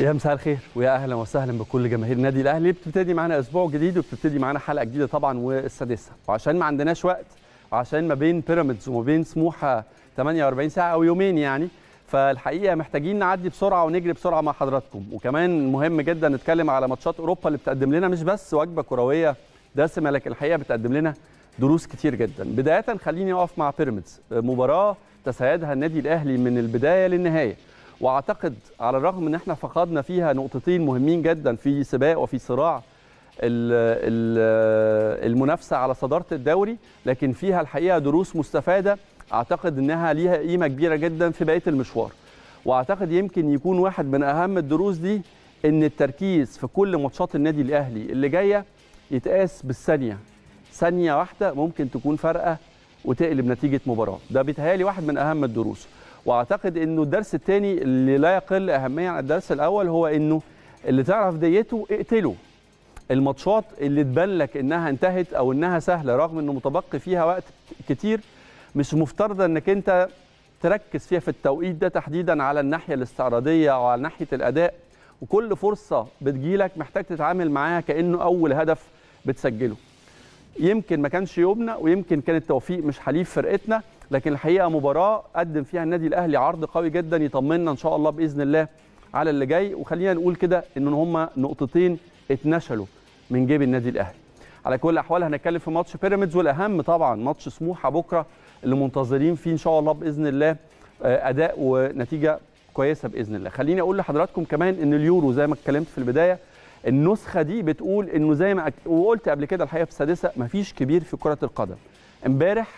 يا مساء الخير ويا اهلا وسهلا بكل جماهير النادي الاهلي. بتبتدي معانا اسبوع جديد وبتبتدي معانا حلقه جديده طبعا والسادسه، وعشان ما عندناش وقت، عشان ما بين بيراميدز وما بين سموحه 48 ساعه او يومين يعني، فالحقيقه محتاجين نعدي بسرعه ونجري بسرعه مع حضراتكم. وكمان مهم جدا نتكلم على ماتشات اوروبا اللي بتقدم لنا مش بس وجبه كرويه دسمه، لكن الحقيقه بتقدم لنا دروس كتير جدا. بدايه خليني اقف مع بيراميدز، مباراه تسيدها النادي الاهلي من البدايه للنهايه، واعتقد على الرغم ان احنا فقدنا فيها نقطتين مهمين جدا في سباق وفي صراع المنافسه على صداره الدوري، لكن فيها الحقيقه دروس مستفاده، اعتقد انها ليها قيمه كبيره جدا في بقيه المشوار. واعتقد يمكن يكون واحد من اهم الدروس دي ان التركيز في كل ماتشات النادي الاهلي اللي جايه يتقاس بالثانيه، ثانيه واحده ممكن تكون فرقه وتقلب نتيجه مباراه. ده بيتهيألي واحد من اهم الدروس، واعتقد انه الدرس الثاني اللي لا يقل اهميه عن الدرس الاول هو انه اللي تعرف ديته اقتله. الماتشات اللي تبان لك انها انتهت او انها سهله رغم انه متبقي فيها وقت كتير، مش مفترض انك انت تركز فيها في التوقيت ده تحديدا على الناحيه الاستعراضيه او على ناحيه الاداء، وكل فرصه بتجيلك محتاج تتعامل معاها كانه اول هدف بتسجله. يمكن ما كانش يومنا ويمكن كان التوفيق مش حليف فرقتنا، لكن الحقيقه مباراه قدم فيها النادي الاهلي عرض قوي جدا يطمنا ان شاء الله باذن الله على اللي جاي. وخلينا نقول كده ان هم نقطتين اتنشلوا من جيب النادي الاهلي. على كل الاحوال هنتكلم في ماتش بيراميدز، والاهم طبعا ماتش سموحه بكره اللي منتظرين فيه ان شاء الله باذن الله اداء ونتيجه كويسه باذن الله. خليني اقول لحضراتكم كمان ان اليورو زي ما اتكلمت في البدايه، النسخه دي بتقول انه زي ما وقلت قبل كده الحقيقه في السادسه، مفيش كبير في كره القدم. امبارح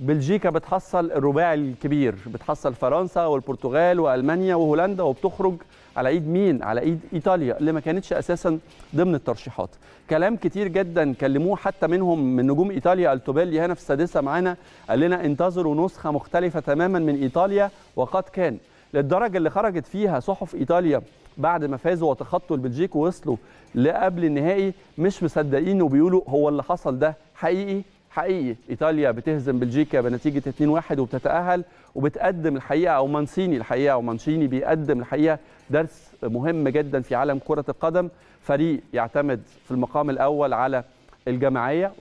بلجيكا بتحصل الرباعي الكبير، بتحصل فرنسا والبرتغال والمانيا وهولندا، وبتخرج على ايد مين؟ على ايد ايطاليا اللي ما كانتش اساسا ضمن الترشيحات. كلام كتير جدا كلموه حتى منهم من نجوم ايطاليا، التوبيلي هنا في السادسه معانا قال لنا انتظروا نسخه مختلفه تماما من ايطاليا وقد كان، للدرجه اللي خرجت فيها صحف ايطاليا بعد ما فازوا وتخطوا البلجيك ووصلوا لقبل النهائي مش مصدقين وبيقولوا هو اللي حصل ده حقيقي؟ حقيقي. ايطاليا بتهزم بلجيكا بنتيجه 2-1 وبتتاهل، وبتقدم الحقيقه او مانسيني الحقيقه ومانشيني بيقدم الحقيقه درس مهم جدا في عالم كره القدم. فريق يعتمد في المقام الاول على الجماعيه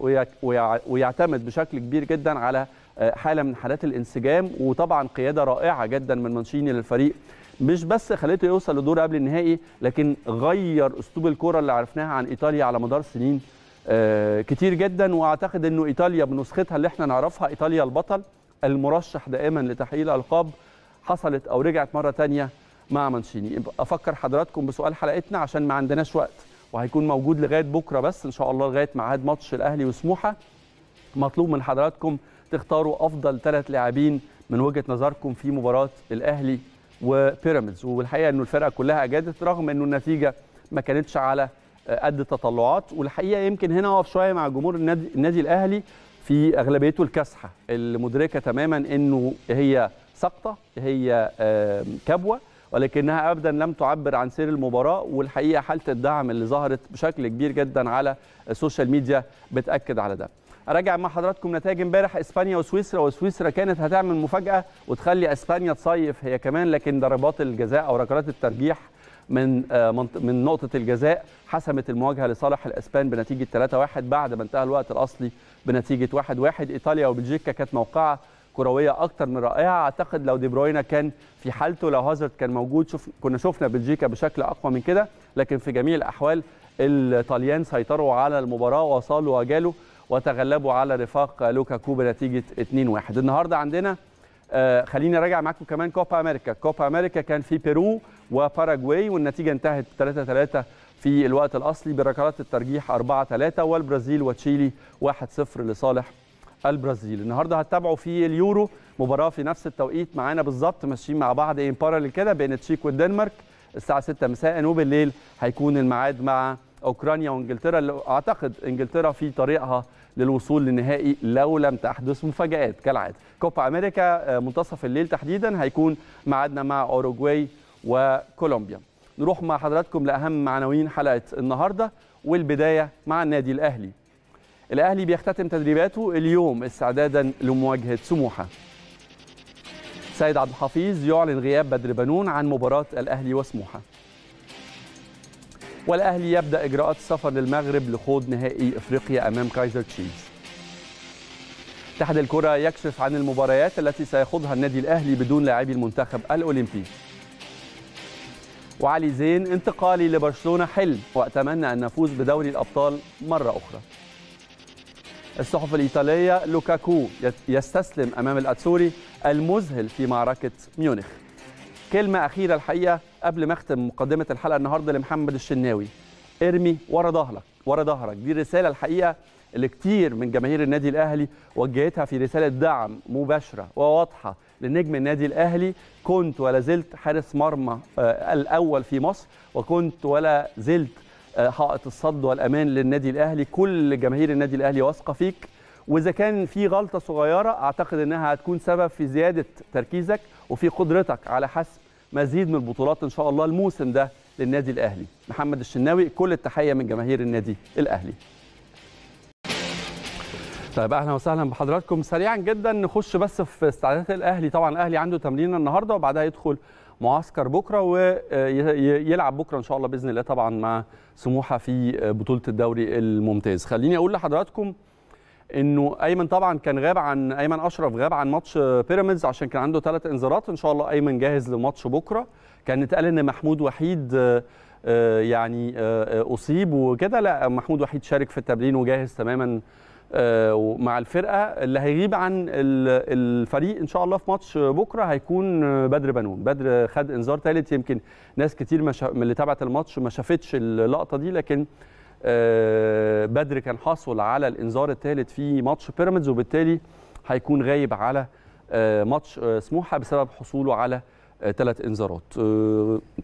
ويعتمد بشكل كبير جدا على حاله من حالات الانسجام، وطبعا قياده رائعه جدا من مانشيني للفريق، مش بس خليته يوصل لدور قبل النهائي لكن غير اسلوب الكره اللي عرفناها عن ايطاليا على مدار سنين كتير جدا. واعتقد انه ايطاليا بنسختها اللي احنا نعرفها، ايطاليا البطل المرشح دائما لتحقيق الالقاب، حصلت او رجعت مره ثانيه مع مانشيني. افكر حضراتكم بسؤال حلقتنا عشان ما عندناش وقت وهيكون موجود لغايه بكره بس ان شاء الله، لغايه ميعاد ماتش الاهلي وسموحه. مطلوب من حضراتكم تختاروا افضل 3 لاعبين من وجهه نظركم في مباراه الاهلي وبيراميدز. والحقيقه انه الفرقه كلها اجادت رغم انه النتيجه ما كانتش على قد التطلعات. والحقيقه يمكن هنا اقف شويه مع جمهور النادي الاهلي في اغلبيته الكاسحه، المدركه تماما انه هي سقطه، هي كبوه، ولكنها ابدا لم تعبر عن سير المباراه. والحقيقه حاله الدعم اللي ظهرت بشكل كبير جدا على السوشيال ميديا بتاكد على ده. اراجع مع حضراتكم نتائج امبارح اسبانيا وسويسرا، وسويسرا كانت هتعمل مفاجاه وتخلي اسبانيا تصيف هي كمان، لكن ضربات الجزاء او ركلات الترجيح من نقطة الجزاء حسمت المواجهة لصالح الأسبان بنتيجة 3-1 بعد ما انتهى الوقت الأصلي بنتيجة 1-1. إيطاليا وبلجيكا كانت موقعة كروية أكتر من رائعة، أعتقد لو دي بروينا كان في حالته، لو هازارد كان موجود، كنا شفنا بلجيكا بشكل أقوى من كده. لكن في جميع الأحوال الطليان سيطروا على المباراة وصالوا وجالوا وتغلبوا على رفاق لوكاكو بنتيجة 2-1. النهاردة عندنا خليني اراجع معاكم كمان كوبا امريكا. كوبا امريكا كان في بيرو وباراجواي والنتيجه انتهت 3-3 في الوقت الاصلي بركلات الترجيح 4-3، والبرازيل وتشيلي 1-0 لصالح البرازيل. النهارده هتتابعوا في اليورو مباراه في نفس التوقيت معانا بالظبط، ماشيين مع بعض ان باراليل كده بين التشيك والدنمارك الساعه 6 مساء، وبالليل هيكون الميعاد مع اوكرانيا وانجلترا، اللي اعتقد انجلترا في طريقها للوصول للنهائي لو لم تحدث مفاجآت كالعاده. كوبا امريكا منتصف الليل تحديدا هيكون ميعادنا مع اوروجواي وكولومبيا. نروح مع حضراتكم لاهم عناوين حلقه النهارده، والبدايه مع النادي الاهلي. الاهلي بيختتم تدريباته اليوم استعدادا لمواجهه سموحه. سيد عبد الحفيظ يعلن غياب بدر بنون عن مباراه الاهلي وسموحه. والأهلي يبدأ إجراءات السفر للمغرب لخوض نهائي إفريقيا أمام كايزر تشيفز. اتحاد الكرة يكشف عن المباريات التي سيخوضها النادي الأهلي بدون لاعبي المنتخب الأولمبي. وعلي زين انتقالي لبرشلونة حلم، وأتمنى أن نفوز بدوري الأبطال مرة أخرى. الصحف الإيطالية لوكاكو يستسلم أمام الأتسوري المذهل في معركة ميونخ. كلمة أخيرة الحقيقة قبل ما أختم مقدمة الحلقة النهاردة لمحمد الشناوي، ارمي ورا ظهرك. دي الرسالة الحقيقة اللي كتير من جماهير النادي الأهلي وجهتها في رسالة دعم مباشرة وواضحة لنجم النادي الأهلي. كنت ولا زلت حارس مرمى الأول في مصر، وكنت ولا زلت حائط الصد والأمان للنادي الأهلي. كل جماهير النادي الأهلي واثقة فيك، وإذا كان في غلطة صغيرة أعتقد أنها هتكون سبب في زيادة تركيزك وفي قدرتك على حسم مزيد من البطولات إن شاء الله الموسم ده للنادي الأهلي. محمد الشناوي، كل التحية من جماهير النادي الأهلي. طيب، اهلا وسهلا بحضراتكم. سريعا جدا نخش بس في استعدادات الاهلي. طبعا الاهلي عنده تمرين النهارده وبعدها يدخل معسكر بكره ويلعب بكره ان شاء الله باذن الله طبعا مع سموحه في بطوله الدوري الممتاز. خليني اقول لحضراتكم انه ايمن طبعا كان ايمن اشرف غاب عن ماتش بيراميدز عشان كان عنده 3 انذارات. ان شاء الله ايمن جاهز لماتش بكره. كان اتقال ان محمود وحيد يعني اصيب وكده، لا، محمود وحيد شارك في التمرين وجاهز تماما مع الفرقه. اللي هيغيب عن الفريق ان شاء الله في ماتش بكره هيكون بدر بنون. بدر خد انذار ثالث، يمكن ناس كتير من اللي تابعت الماتش ما شافتش اللقطه دي، لكن بدر كان حاصل على الانذار الثالث في ماتش بيراميدز، وبالتالي هيكون غايب على ماتش سموحه بسبب حصوله على 3 انذارات.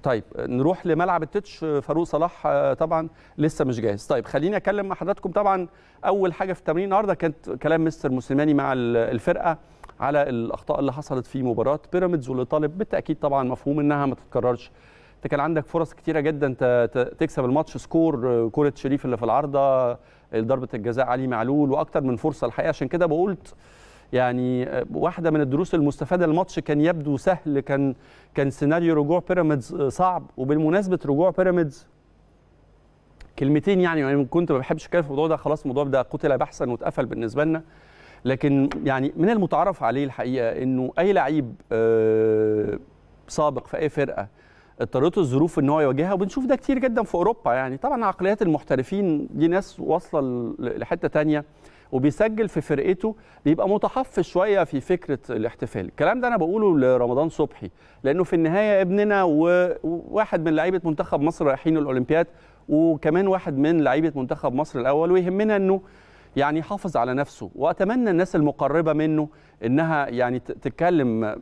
طيب نروح لملعب التتش. فاروق صلاح طبعا لسه مش جاهز. طيب خليني اكلم مع حضراتكم. طبعا اول حاجه في التمرين النهارده كانت كلام مستر موسيماني مع الفرقه على الاخطاء اللي حصلت في مباراه بيراميدز، واللي طالب بالتاكيد طبعا مفهوم انها ما تتكررش. انت كان عندك فرص كتيره جدا تكسب الماتش، سكور، كره شريف اللي في العارضه، ضربه الجزاء علي معلول، واكتر من فرصه الحقيقه. عشان كده بقولت يعني واحدة من الدروس المستفادة. الماتش كان يبدو سهل، كان سيناريو رجوع بيراميدز صعب. وبالمناسبة رجوع بيراميدز، كلمتين يعني كنت ما بحبش اتكلم في الموضوع ده، خلاص الموضوع ده قتل بحثا واتقفل بالنسبة لنا. لكن يعني من المتعارف عليه الحقيقة انه اي لعيب سابق في اي فرقة اضطرته الظروف ان هو يواجهها، وبنشوف ده كتير جدا في اوروبا. يعني طبعا عقليات المحترفين دي ناس واصلة لحتة تانية، وبيسجل في فرقته بيبقى متحفظ شويه في فكره الاحتفال. الكلام ده انا بقوله لرمضان صبحي، لانه في النهايه ابننا وواحد من لعيبه منتخب مصر رايحين الاولمبياد، وكمان واحد من لعيبه منتخب مصر الاول، ويهمنا انه يعني يحافظ على نفسه. واتمنى الناس المقربه منه انها يعني تتكلم.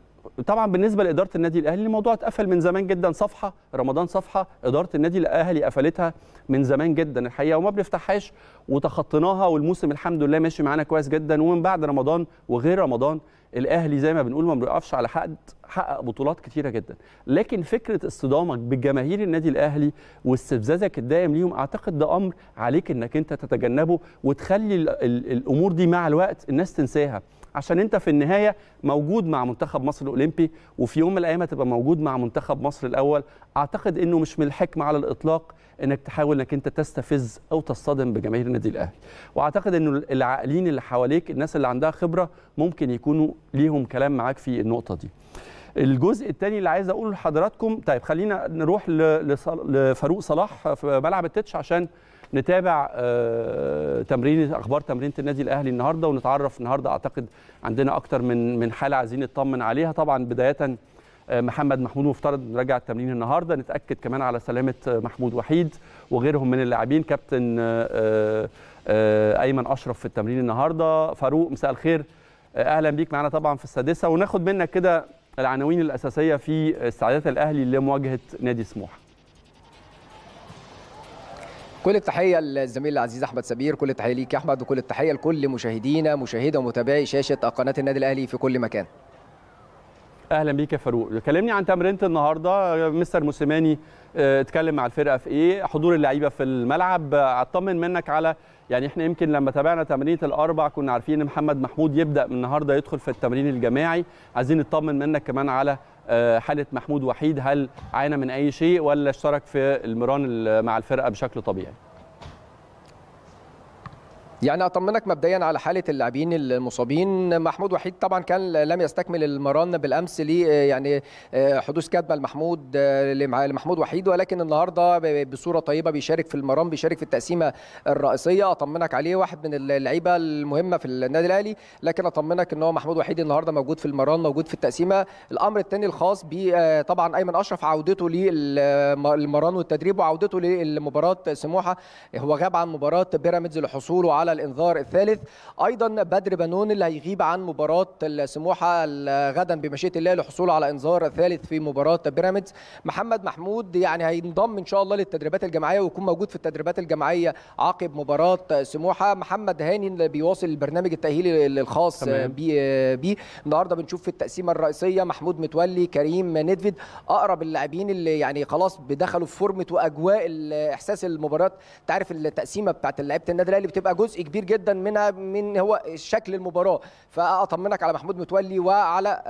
طبعا بالنسبه لاداره النادي الاهلي الموضوع اتقفل من زمان جدا. صفحه رمضان، صفحه اداره النادي الاهلي قفلتها من زمان جدا الحقيقه، وما بنفتحهاش، وتخطيناها. والموسم الحمد لله ماشي معانا كويس جدا. ومن بعد رمضان وغير رمضان الاهلي زي ما بنقول ما بيقفش على حقق بطولات كتيره جدا. لكن فكره اصطدامك بجماهير النادي الاهلي واستفزازك الدائم ليهم، اعتقد ده امر عليك انك انت تتجنبه، وتخلي الامور دي مع الوقت الناس تنساها. عشان انت في النهايه موجود مع منتخب مصر الاولمبي، وفي يوم من الايام هتبقى موجود مع منتخب مصر الاول. اعتقد انه مش من الحكمه على الاطلاق انك تحاول انك انت تستفز او تصطدم بجماهير النادي الاهلي. واعتقد انه العاقلين اللي حواليك، الناس اللي عندها خبره، ممكن يكونوا ليهم كلام معاك في النقطه دي. الجزء الثاني اللي عايز اقوله لحضراتكم، طيب خلينا نروح لفاروق صلاح في ملعب التتش عشان نتابع اخبار تمرين النادي الاهلي النهارده، ونتعرف النهارده. اعتقد عندنا اكتر من حاله عايزين نطمن عليها. طبعا بدايه محمود مفترض راجع التمرين النهارده. نتاكد كمان على سلامه محمود وحيد وغيرهم من اللاعبين. كابتن ايمن اشرف في التمرين النهارده. فاروق مساء الخير، اهلا بيك معانا طبعا في السادسه. وناخد منك كده العناوين الاساسيه في استعدادات الاهلي لمواجهه نادي سموحه. كل التحيه للزميل العزيز احمد سمير، كل التحيه ليك يا احمد، وكل التحيه لكل مشاهدينا ومتابعي شاشه قناه النادي الاهلي في كل مكان. اهلا بيك يا فاروق. كلمني عن تمرينة النهارده. مستر موسيماني اتكلم مع الفرقه في ايه؟ حضور اللعيبه في الملعب. اطمن منك على يعني احنا يمكن لما تابعنا تمرينة الاربع كنا عارفين ان محمود يبدا من النهارده يدخل في التمرين الجماعي. عايزين نطمن منك كمان على حالة محمود وحيد، هل عانى من أي شيء ولا اشترك في المران مع الفرقة بشكل طبيعي؟ يعني اطمنك مبدئيا على حاله اللاعبين المصابين. محمود وحيد طبعا كان لم يستكمل المران بالامس ليه يعني حدوث كتبه لمحمود وحيد، ولكن النهارده بصوره طيبه بيشارك في المران، بيشارك في التقسيمه الرئيسيه. اطمنك عليه، واحد من اللعيبه المهمه في النادي الاهلي، لكن اطمنك ان هو محمود وحيد النهارده موجود في المران، موجود في التقسيمه. الامر الثاني الخاص طبعا ايمن اشرف، عودته للمران والتدريب وعودته لمباراه سموحه. هو غاب عن مباراه بيراميدز لحصوله على الانذار الثالث. ايضا بدر بنون اللي هيغيب عن مباراه السموحه غدا بمشيئه الله لحصوله على انذار ثالث في مباراه بيراميدز. محمد محمود يعني هينضم ان شاء الله للتدريبات الجماعيه ويكون موجود في التدريبات الجماعيه عقب مباراه سموحه. محمد هاني اللي بيواصل البرنامج التاهيلي الخاص بيه. النهارده بنشوف في التقسيمه الرئيسيه محمود متولي، كريم ندفيد، اقرب اللاعبين اللي يعني خلاص بدخلوا في فورمه واجواء احساس المباراه. تعرف التقسيمه بتاعت لعيبه النادي الاهلي بتبقى جزء كبير جدا منها من هو شكل المباراه، فاطمنك على محمود متولي وعلى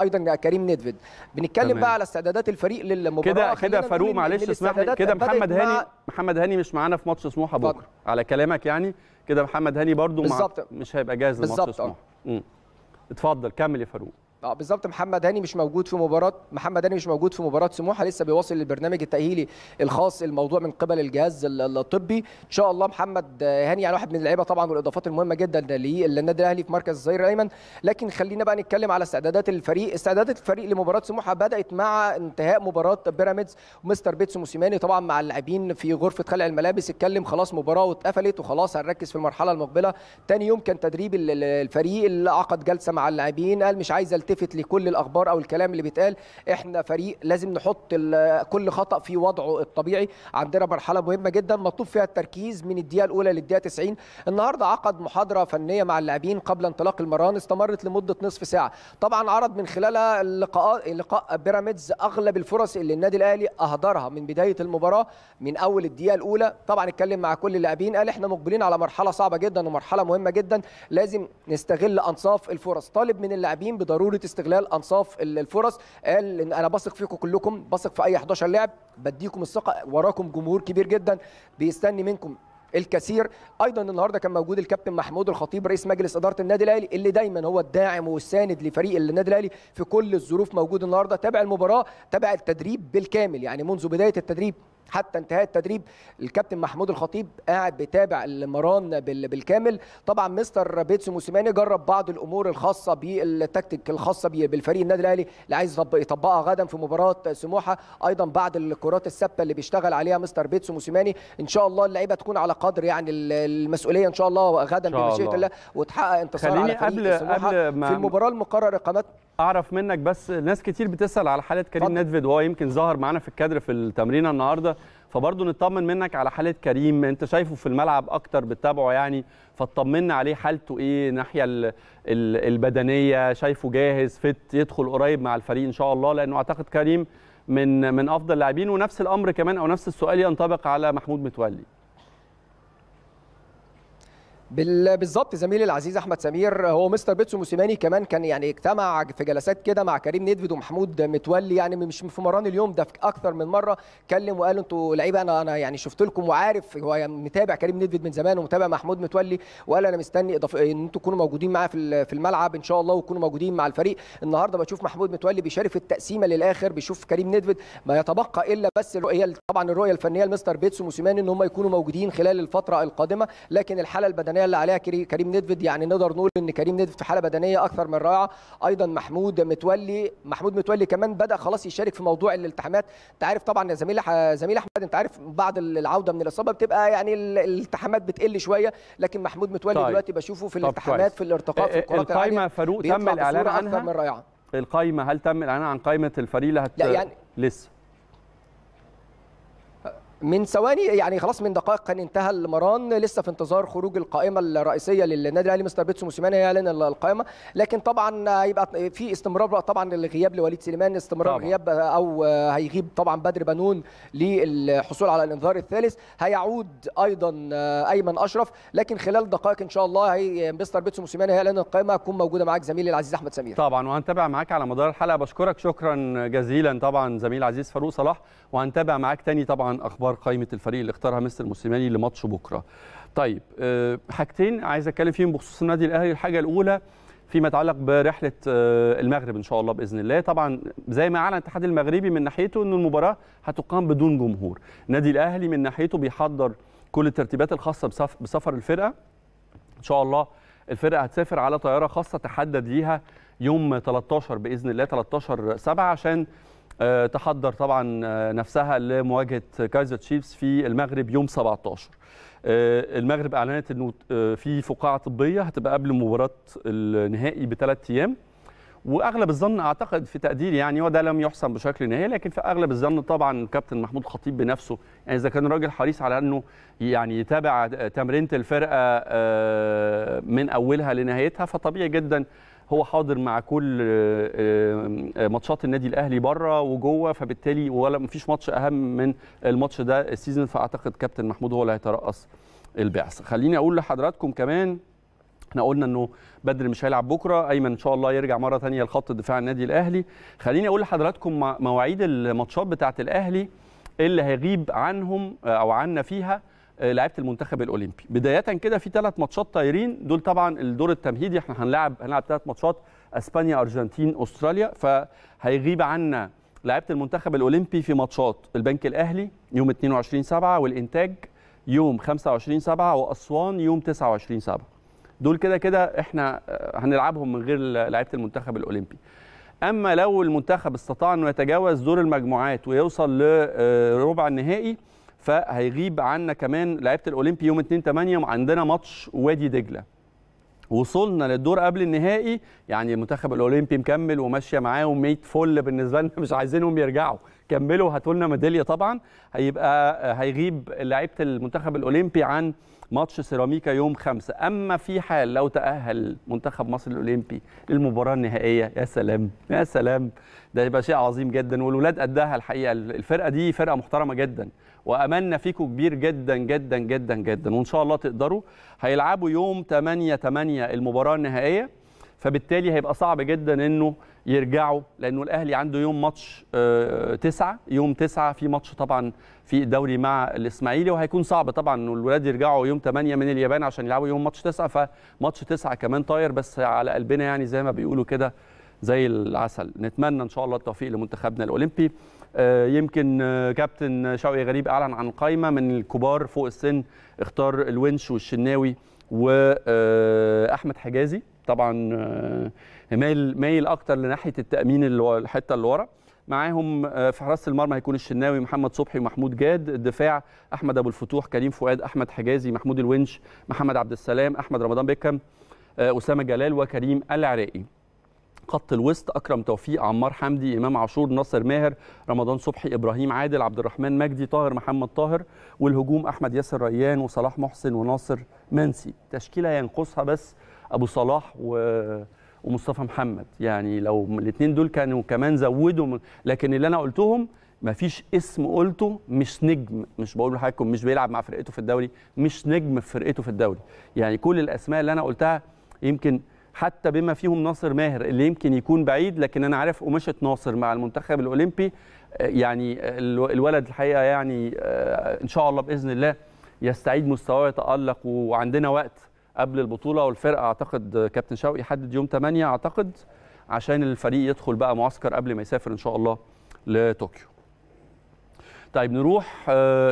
ايضا كريم ندفيد. بنتكلم بقى على استعدادات الفريق للمباراه كده. فاروق معلش اسمح لي كده، محمد هاني مش معانا في ماتش سموحه بكره على كلامك، يعني كده محمد هاني برده مش هيبقى جاهز لماتش سموحه. اتفضل كمل يا فاروق. بالظبط، محمد هاني مش موجود في مباراه سموحه، لسه بيواصل البرنامج التاهيلي الخاص الموضوع من قبل الجهاز الطبي. ان شاء الله محمد هاني يعني واحد من اللعيبه طبعا والاضافات المهمه جدا للنادي الاهلي في مركز الظهير الايمن. لكن خلينا بقى نتكلم على استعدادات الفريق. لمباراه سموحه بدات مع انتهاء مباراه بيراميدز، ومستر بيتسو موسيماني طبعا مع اللاعبين في غرفه خلع الملابس اتكلم، خلاص مباراه واتقفلت وخلاص هنركز في المرحله المقبله. ثاني يوم كان تدريب الفريق اللي عقد جلسه مع اللاعبين، قال مش عايز التفت لكل الاخبار او الكلام اللي بيتقال، احنا فريق لازم نحط كل خطا في وضعه الطبيعي. عندنا مرحله مهمه جدا مطلوب فيها التركيز من الدقيقه الاولى للدقيقه 90. النهارده عقد محاضره فنيه مع اللاعبين قبل انطلاق المران، استمرت لمده نصف ساعه، طبعا عرض من خلالها لقاء بيراميدز اغلب الفرص اللي النادي الاهلي اهدرها من بدايه المباراه من اول الدقيقه الاولى. طبعا اتكلم مع كل اللاعبين، قال احنا مقبلين على مرحله صعبه جدا ومرحله مهمه جدا، لازم نستغل انصاف الفرص. طالب من اللاعبين ضروره استغلال انصاف الفرص، قال إن انا بثق فيكم كلكم، بثق في اي 11 لاعب، بديكم الثقه، وراكم جمهور كبير جدا بيستني منكم الكثير. ايضا النهارده كان موجود الكابتن محمود الخطيب رئيس مجلس اداره النادي الاهلي اللي دايما هو الداعم والساند لفريق النادي الاهلي في كل الظروف، موجود النهارده، تابع المباراه، تابع التدريب بالكامل، يعني منذ بدايه التدريب حتى انتهاء التدريب الكابتن محمود الخطيب قاعد بيتابع المران بالكامل. طبعا مستر بيتسو موسيماني جرب بعض الامور الخاصه بالتكتيك الخاصه بالفريق النادي الاهلي اللي عايز يطبقها غدا في مباراه سموحه، ايضا بعض الكرات الثابته اللي بيشتغل عليها مستر بيتسو موسيماني. ان شاء الله اللعيبه تكون على قدر يعني المسؤوليه ان شاء الله غدا بمشيئه الله وتحقق انتصار على فريق سموحه في المباراه المقرر اقامتها. اعرف منك بس ناس كتير بتسال على حاله كريم ندفيد، وهو يمكن ظهر معانا في الكادر في التمرينه النهارده، فبرضه نطمن منك على حاله كريم، انت شايفه في الملعب اكتر بتتابعه يعني، فاطمنا عليه حالته ايه ناحيه البدنيه، شايفه جاهز فت يدخل قريب مع الفريق ان شاء الله، لانه اعتقد كريم من افضل اللاعبين. ونفس الامر كمان او نفس السؤال ينطبق على محمود متولي. بالظبط زميلي العزيز احمد سمير، هو مستر بيتسو موسيماني كمان كان يعني اجتمع في جلسات كده مع كريم ندفيد ومحمود متولي، يعني مش في مران اليوم ده، في اكثر من مره اتكلم وقال انتوا لعيبه انا يعني شفت لكم وعارف، هو يعني متابع كريم ندفيد من زمان ومتابع محمود متولي، وقال انا مستني ان انتوا تكونوا موجودين معايا في الملعب ان شاء الله وتكونوا موجودين مع الفريق. النهارده بشوف محمود متولي بيشارك في التقسيمه للاخر، بيشوف كريم ندفيد، ما يتبقى الا بس الرؤيه طبعا الرؤيه الفنيه لمستر بيتسو موسيماني ان هم يكونوا موجودين خلال الفتره القادمه. لكن الحاله البدنيه اللي عليها كريم ندفيد يعني نقدر نقول ان كريم ندفيد في حاله بدنيه اكثر من رائعه. ايضا محمود متولي كمان بدا خلاص يشارك في موضوع الالتحامات. انت عارف طبعا يا زميل احمد، انت عارف بعد العوده من الاصابه بتبقى يعني الالتحامات بتقل شويه، لكن محمود متولي طيب. دلوقتي بشوفه في الالتحامات في الارتقاء في الكرات العاليه. القايمه فاروق تم الاعلان عنها؟ القايمه هل تم الاعلان عن قايمه الفريق اللي لسه من ثواني يعني خلاص من دقائق كان انتهى المران، لسه في انتظار خروج القائمه الرئيسيه للنادي الاهلي. مستر بيتسو موسيماني هيعلن القائمه، لكن طبعا هيبقى في استمرار طبعا للغياب لوليد سليمان، استمرار غياب او هيغيب طبعا بدر بنون للحصول على الانذار الثالث، هيعود ايضا ايمن اشرف، لكن خلال دقائق ان شاء الله مستر بيتسو موسيماني هيعلن القائمه. هتكون موجوده معاك زميلي العزيز احمد سمير طبعا، وهنتابع معاك على مدار الحلقه. بشكرك شكرا جزيلا طبعا زميل عزيز فاروق صلاح، وهنتابع معاك تاني طبعا اخبار قائمه الفريق اللي اختارها مستر موسيماني لماتش بكره. طيب حاجتين عايز اتكلم فيهم بخصوص النادي الاهلي. الحاجه الاولى فيما يتعلق برحله المغرب ان شاء الله باذن الله. طبعا زي ما اعلن الاتحاد المغربي من ناحيته ان المباراه هتقام بدون جمهور. النادي الاهلي من ناحيته بيحضر كل الترتيبات الخاصه بسفر الفرقه. ان شاء الله الفرقه هتسافر على طياره خاصه تحدد ليها يوم 13 باذن الله 13/7 عشان تحضر طبعا نفسها لمواجهه كايزر تشيفز في المغرب يوم 17. المغرب اعلنت انه في فقاعه طبيه هتبقى قبل مباراه النهائي بثلاث ايام، واغلب الظن اعتقد في تقديري يعني وده لم يحسم بشكل نهائي، لكن في اغلب الظن طبعا الكابتن محمود خطيب بنفسه يعني اذا كان راجل حريص على انه يعني يتابع تمرينه الفرقه من اولها لنهايتها، فطبيعي جدا هو حاضر مع كل ماتشات النادي الاهلي بره وجوه، فبالتالي ولا مفيش ماتش اهم من الماتش ده السيزون، فاعتقد كابتن محمود هو اللي هيترأس البعثه. خليني اقول لحضراتكم كمان، احنا قلنا انه بدر مش هيلعب بكره، ايمن ان شاء الله يرجع مره ثانيه لخط دفاع النادي الاهلي. خليني اقول لحضراتكم مواعيد الماتشات بتاعه الاهلي اللي هيغيب عنهم او عنا فيها لعيبه المنتخب الاولمبي. بدايه كده في ثلاث ماتشات طايرين، دول طبعا الدور التمهيدي، احنا هنلعب ثلاث ماتشات، اسبانيا ارجنتين استراليا، فهيغيب عنا لعيبه المنتخب الاولمبي في ماتشات البنك الاهلي يوم 22/7 والانتاج يوم 25/7 واسوان يوم 29/7. دول كده كده احنا هنلعبهم من غير لعيبه المنتخب الاولمبي. اما لو المنتخب استطاع انه يتجاوز دور المجموعات ويوصل لربع النهائي فهيغيب عنا كمان لعيبه الاولمبي يوم 2/8 وعندنا ماتش وادي دجله. وصلنا للدور قبل النهائي، يعني المنتخب الاولمبي مكمل وماشيه معاهم ميت فل بالنسبه لنا، مش عايزينهم يرجعوا، كملوا هاتوا لنا ميداليه. طبعا هيبقى هيغيب لعيبه المنتخب الاولمبي عن ماتش سيراميكا يوم 5. اما في حال لو تاهل منتخب مصر الاولمبي للمباراه النهائيه، يا سلام يا سلام، ده يبقى شيء عظيم جدا، والولاد قدها الحقيقه. الفرقه دي فرقه محترمه جدا، واملنا فيكم كبير جدا جدا جدا جدا، وان شاء الله تقدروا. هيلعبوا يوم 8/8 المباراه النهائيه، فبالتالي هيبقى صعب جدا انه يرجعوا، لانه الاهلي عنده يوم ماتش 9، يوم 9 في ماتش طبعا في الدوري مع الاسماعيلي، وهيكون صعب طبعا انه الولاد يرجعوا يوم 8 من اليابان عشان يلعبوا يوم ماتش 9، فماتش 9 كمان طاير بس على قلبنا يعني زي ما بيقولوا كده زي العسل. نتمنى ان شاء الله التوفيق لمنتخبنا الاولمبي. يمكن كابتن شوقي غريب اعلن عن قائمه من الكبار فوق السن، اختار الونش والشناوي واحمد حجازي، طبعا مايل اكتر لناحيه التامين الحته اللي ورا. معاهم في حراسه المرمى هيكون الشناوي، محمد صبحي، محمود جاد. الدفاع احمد ابو الفتوح، كريم فؤاد، احمد حجازي، محمود الونش، محمد عبد السلام، احمد رمضان بيكم، اسامه جلال، وكريم العراقي. خط الوسط اكرم توفيق، عمار حمدي، امام عاشور، ناصر ماهر، رمضان صبحي، ابراهيم عادل، عبد الرحمن مجدي، طاهر محمد طاهر. والهجوم احمد ياسر ريان وصلاح محسن وناصر منسي. تشكيله ينقصها بس ابو صلاح ومصطفى محمد، يعني لو الاثنين دول كانوا كمان زودوا، لكن اللي انا قلتهم مفيش اسم قلته مش نجم، مش بقول لحضراتكم مش بيلعب مع فرقته في الدوري، مش نجم في فرقته في الدوري. يعني كل الاسماء اللي انا قلتها يمكن حتى بما فيهم ناصر ماهر اللي يمكن يكون بعيد، لكن انا عارف قماشه ناصر مع المنتخب الاولمبي، يعني الولد الحقيقه يعني ان شاء الله باذن الله يستعيد مستواه ويتالق، وعندنا وقت قبل البطوله. والفرقه اعتقد كابتن شوقي حدد يوم 8 اعتقد عشان الفريق يدخل بقى معسكر قبل ما يسافر ان شاء الله لطوكيو. طيب نروح،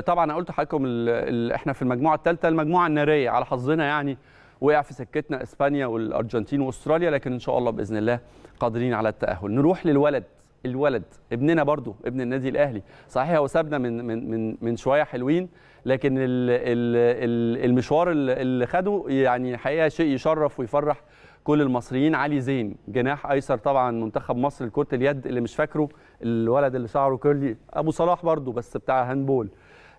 طبعا انا قلت لحضراتكم احنا في المجموعه الثالثه، المجموعه الناريه على حظنا يعني وقع في سكتنا اسبانيا والارجنتين واستراليا، لكن ان شاء الله باذن الله قادرين على التاهل. نروح للولد ابننا برضو، ابن النادي الاهلي، صحيح هو سابنا من شويه حلوين، لكن المشوار اللي خده يعني حقيقه شيء يشرف ويفرح كل المصريين. علي زين، جناح ايسر طبعا منتخب مصر لكره اليد، اللي مش فاكره الولد اللي شعره كيرلي ابو صلاح برضو بس بتاع هاندبول.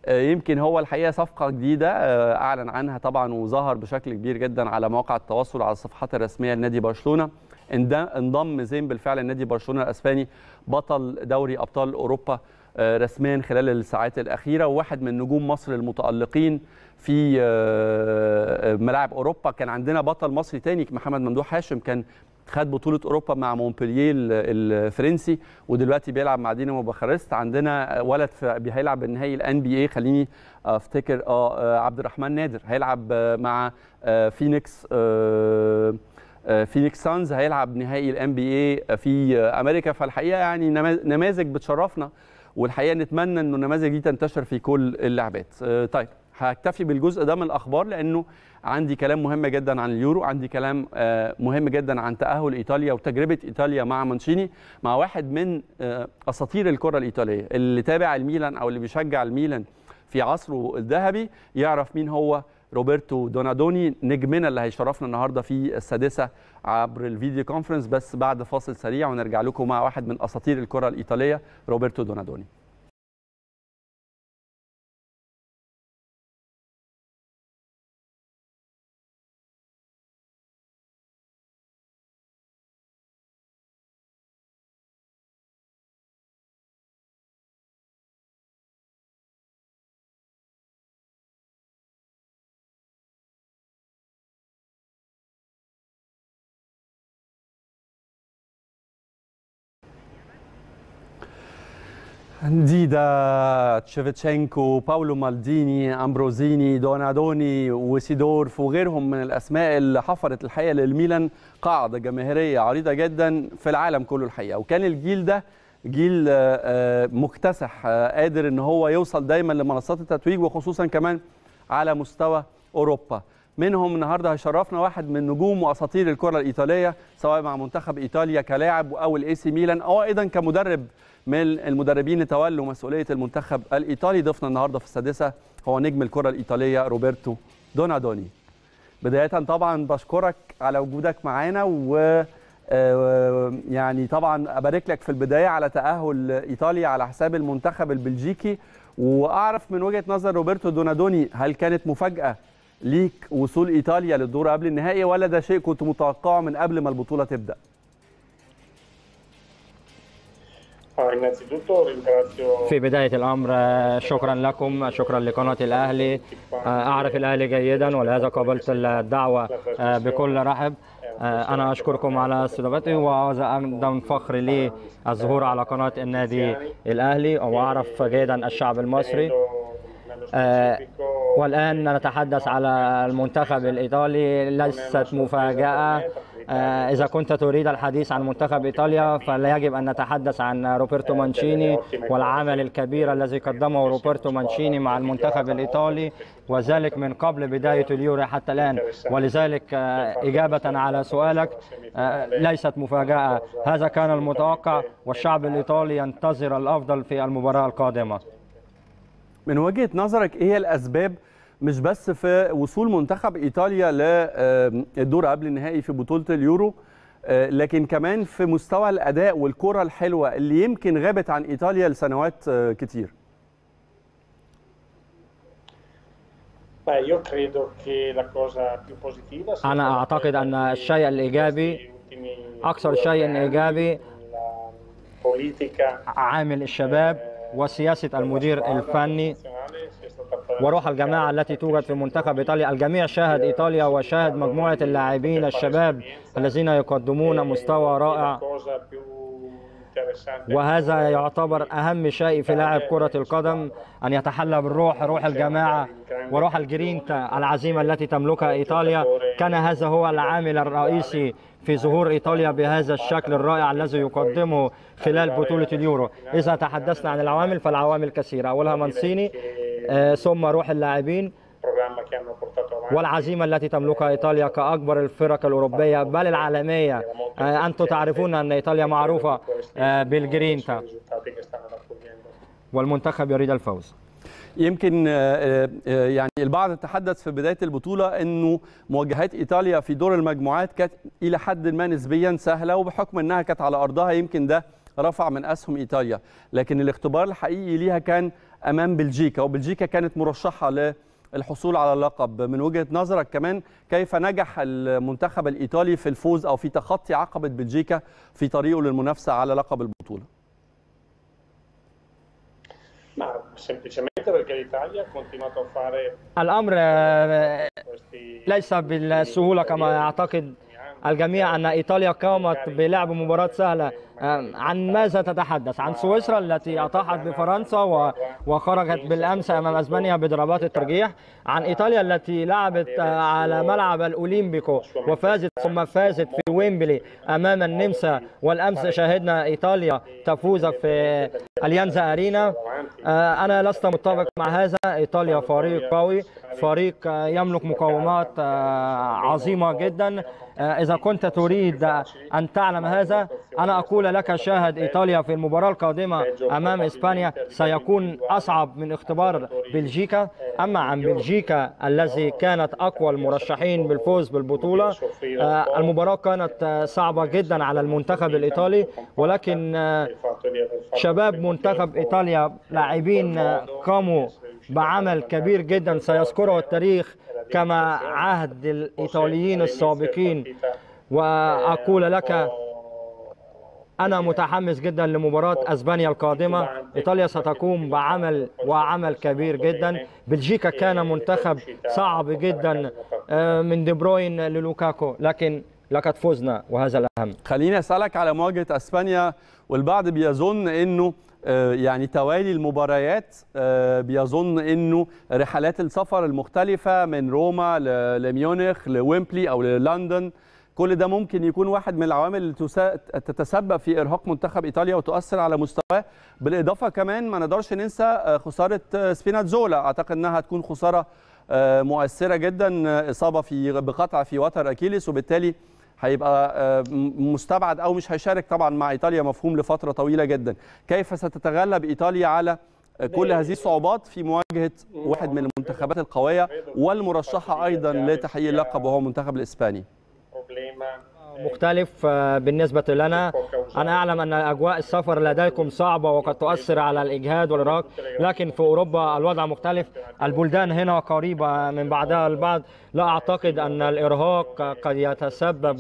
يمكن هو الحقيقه صفقه جديده اعلن عنها طبعا وظهر بشكل كبير جدا على مواقع التواصل على الصفحات الرسميه لنادي برشلونه. انضم زين بالفعل لنادي برشلونه الاسباني بطل دوري ابطال اوروبا رسميا خلال الساعات الاخيره، وواحد من نجوم مصر المتالقين في ملاعب اوروبا. كان عندنا بطل مصري تاني محمد ممدوح هاشم، كان خد بطوله اوروبا مع مونبلييه الفرنسي ودلوقتي بيلعب مع دينامو بوخارست. عندنا ولد هيلعب بالنهائي NBA، خليني افتكر، عبد الرحمن نادر هيلعب مع فينيكس سانز، هيلعب نهائي NBA في امريكا. فالحقيقه يعني نماذج بتشرفنا، والحقيقه نتمنى انه النماذج دي تنتشر في كل اللعبات. طيب هكتفي بالجزء ده من الاخبار، لانه عندي كلام مهم جدا عن اليورو، عندي كلام مهم جدا عن تاهل ايطاليا وتجربه ايطاليا مع مانشيني، مع واحد من اساطير الكره الايطاليه. اللي تابع الميلان او اللي بيشجع الميلان في عصره الذهبي يعرف مين هو روبرتو دونادوني، نجمنا اللي هيشرفنا النهارده في السادسه عبر الفيديو كونفرنس. بس بعد فاصل سريع ونرجع لكم مع واحد من اساطير الكره الايطاليه روبرتو دونادوني. ديدا، تشيفتشينكو، باولو مالديني، أمبروزيني، دونادوني وسيدورف وغيرهم من الأسماء اللي حفرت الحقيقة للميلان قاعدة جماهيرية عريضة جدا في العالم كله الحقيقة. وكان الجيل ده جيل مكتسح، قادر إن هو يوصل دايما لمنصات التتويج وخصوصا كمان على مستوى أوروبا. منهم النهارده هيشرفنا واحد من نجوم واساطير الكره الايطاليه، سواء مع منتخب ايطاليا كلاعب او الاي سي ميلان او ايضا كمدرب من المدربين اللي تولوا مسؤوليه المنتخب الايطالي. ضيفنا النهارده في السادسه هو نجم الكره الايطاليه روبرتو دونادوني. بدايه طبعا بشكرك على وجودك معانا، و يعني طبعا ابارك لك في البدايه على تاهل ايطاليا على حساب المنتخب البلجيكي. واعرف من وجهه نظر روبرتو دونادوني، هل كانت مفاجاه ليك وصول إيطاليا للدور قبل النهائي، ولا ده شيء كنت متوقعه من قبل ما البطولة تبدأ؟ في بداية الأمر شكرا لكم، شكرا لقناة الأهلي. أعرف الأهلي جيدا ولهذا قبلت الدعوة بكل رحب. أنا أشكركم على استضافتي، وهذا أيضا فخر لي الظهور على قناة النادي الأهلي، وأعرف جيدا الشعب المصري. والآن نتحدث على المنتخب الإيطالي، ليست مفاجأة. إذا كنت تريد الحديث عن منتخب إيطاليا فلا يجب أن نتحدث عن روبرتو مانشيني والعمل الكبير الذي قدمه روبرتو مانشيني مع المنتخب الإيطالي، وذلك من قبل بداية اليورو حتى الآن. ولذلك إجابة على سؤالك، ليست مفاجأة، هذا كان المتوقع، والشعب الإيطالي ينتظر الأفضل في المباراة القادمة. من وجهة نظرك ايه هي الاسباب، مش بس في وصول منتخب ايطاليا للدور قبل النهائي في بطولة اليورو، لكن كمان في مستوى الاداء والكرة الحلوة اللي يمكن غابت عن ايطاليا لسنوات كتير؟ انا اعتقد ان الشيء الايجابي، اكثر شيء ايجابي، عامل الشباب وسياسة المدير الفني وروح الجماعة التي توجد في منتخب إيطاليا. الجميع شاهد إيطاليا وشاهد مجموعة اللاعبين الشباب الذين يقدمون مستوى رائع، وهذا يعتبر أهم شيء في لاعب كرة القدم، أن يتحلى بالروح، روح الجماعة وروح الجرينتا، العزيمة التي تملكها إيطاليا. كان هذا هو العامل الرئيسي في ظهور إيطاليا بهذا الشكل الرائع الذي يقدمه خلال بطولة اليورو. إذا تحدثنا عن العوامل فالعوامل كثيرة، أولها مانسيني، ثم روح اللاعبين والعزيمة التي تملكها إيطاليا كأكبر الفرق الأوروبية بل العالمية. أنتم تعرفون أن إيطاليا معروفة بالجرينتا، والمنتخب يريد الفوز. يمكن يعني البعض تحدث في بداية البطولة أنه مواجهات إيطاليا في دور المجموعات كانت إلى حد ما نسبيا سهلة، وبحكم أنها كانت على أرضها يمكن ده رفع من أسهم إيطاليا، لكن الاختبار الحقيقي ليها كان أمام بلجيكا، وبلجيكا كانت مرشحة للحصول على اللقب. من وجهة نظرك كمان كيف نجح المنتخب الإيطالي في الفوز أو في تخطي عقبة بلجيكا في طريقه للمنافسة على لقب البطولة؟ الأمر ليس بالسهولة كما أعتقد الجميع، أن إيطاليا قامت بلعب مباراة سهلة. عن ماذا تتحدث؟ عن سويسرا التي أطاحت بفرنسا وخرجت بالأمس أمام أسبانيا بضربات الترجيح، عن إيطاليا التي لعبت على ملعب الأولمبيكو وفازت ثم فازت في ويمبلي أمام النمسا، والأمس شاهدنا إيطاليا تفوز في أليانزا أرينا. أنا لست متفق مع هذا، إيطاليا فريق قوي، فريق يملك مقومات عظيمة جدا. إذا كنت تريد أن تعلم هذا أنا أقول لك شاهد إيطاليا في المباراة القادمة أمام إسبانيا، سيكون أصعب من اختبار بلجيكا. أما عن بلجيكا الذي كانت أقوى المرشحين بالفوز بالبطولة، المباراة كانت صعبة جدا على المنتخب الإيطالي، ولكن شباب منتخب إيطاليا لاعبين قاموا بعمل كبير جدا سيذكره التاريخ كما عهد الإيطاليين السابقين. وأقول لك أنا متحمس جدا لمباراة أسبانيا القادمة، إيطاليا ستقوم بعمل وعمل كبير جدا. بلجيكا كان منتخب صعب جدا من دي بروين للوكاكو، لكن لقد فزنا وهذا الأهم. خليني أسألك على مواجهة أسبانيا، والبعض بيظن أنه يعني توالي المباريات بيظن أنه رحلات السفر المختلفة من روما لميونخ لويمبلي أو للندن، كل ده ممكن يكون واحد من العوامل اللي تتسبب في إرهاق منتخب إيطاليا وتؤثر على مستواه. بالإضافة كمان ما نقدرش ننسى خسارة سبيناتزولا، أعتقد أنها هتكون خسارة مؤثرة جدا، إصابة بقطع في وتر أكيليس، وبالتالي هيبقى مستبعد أو مش هيشارك طبعا مع إيطاليا مفهوم لفترة طويلة جدا. كيف ستتغلب إيطاليا على كل هذه الصعوبات في مواجهة واحد من المنتخبات القوية والمرشحة أيضا لتحقيق اللقب وهو المنتخب الإسباني؟ مختلف بالنسبة لنا، أنا أعلم أن أجواء السفر لديكم صعبة وقد تؤثر على الإجهاد والإرهاق، لكن في أوروبا الوضع مختلف، البلدان هنا قريبة من بعضها البعض، لا أعتقد أن الإرهاق قد يتسبب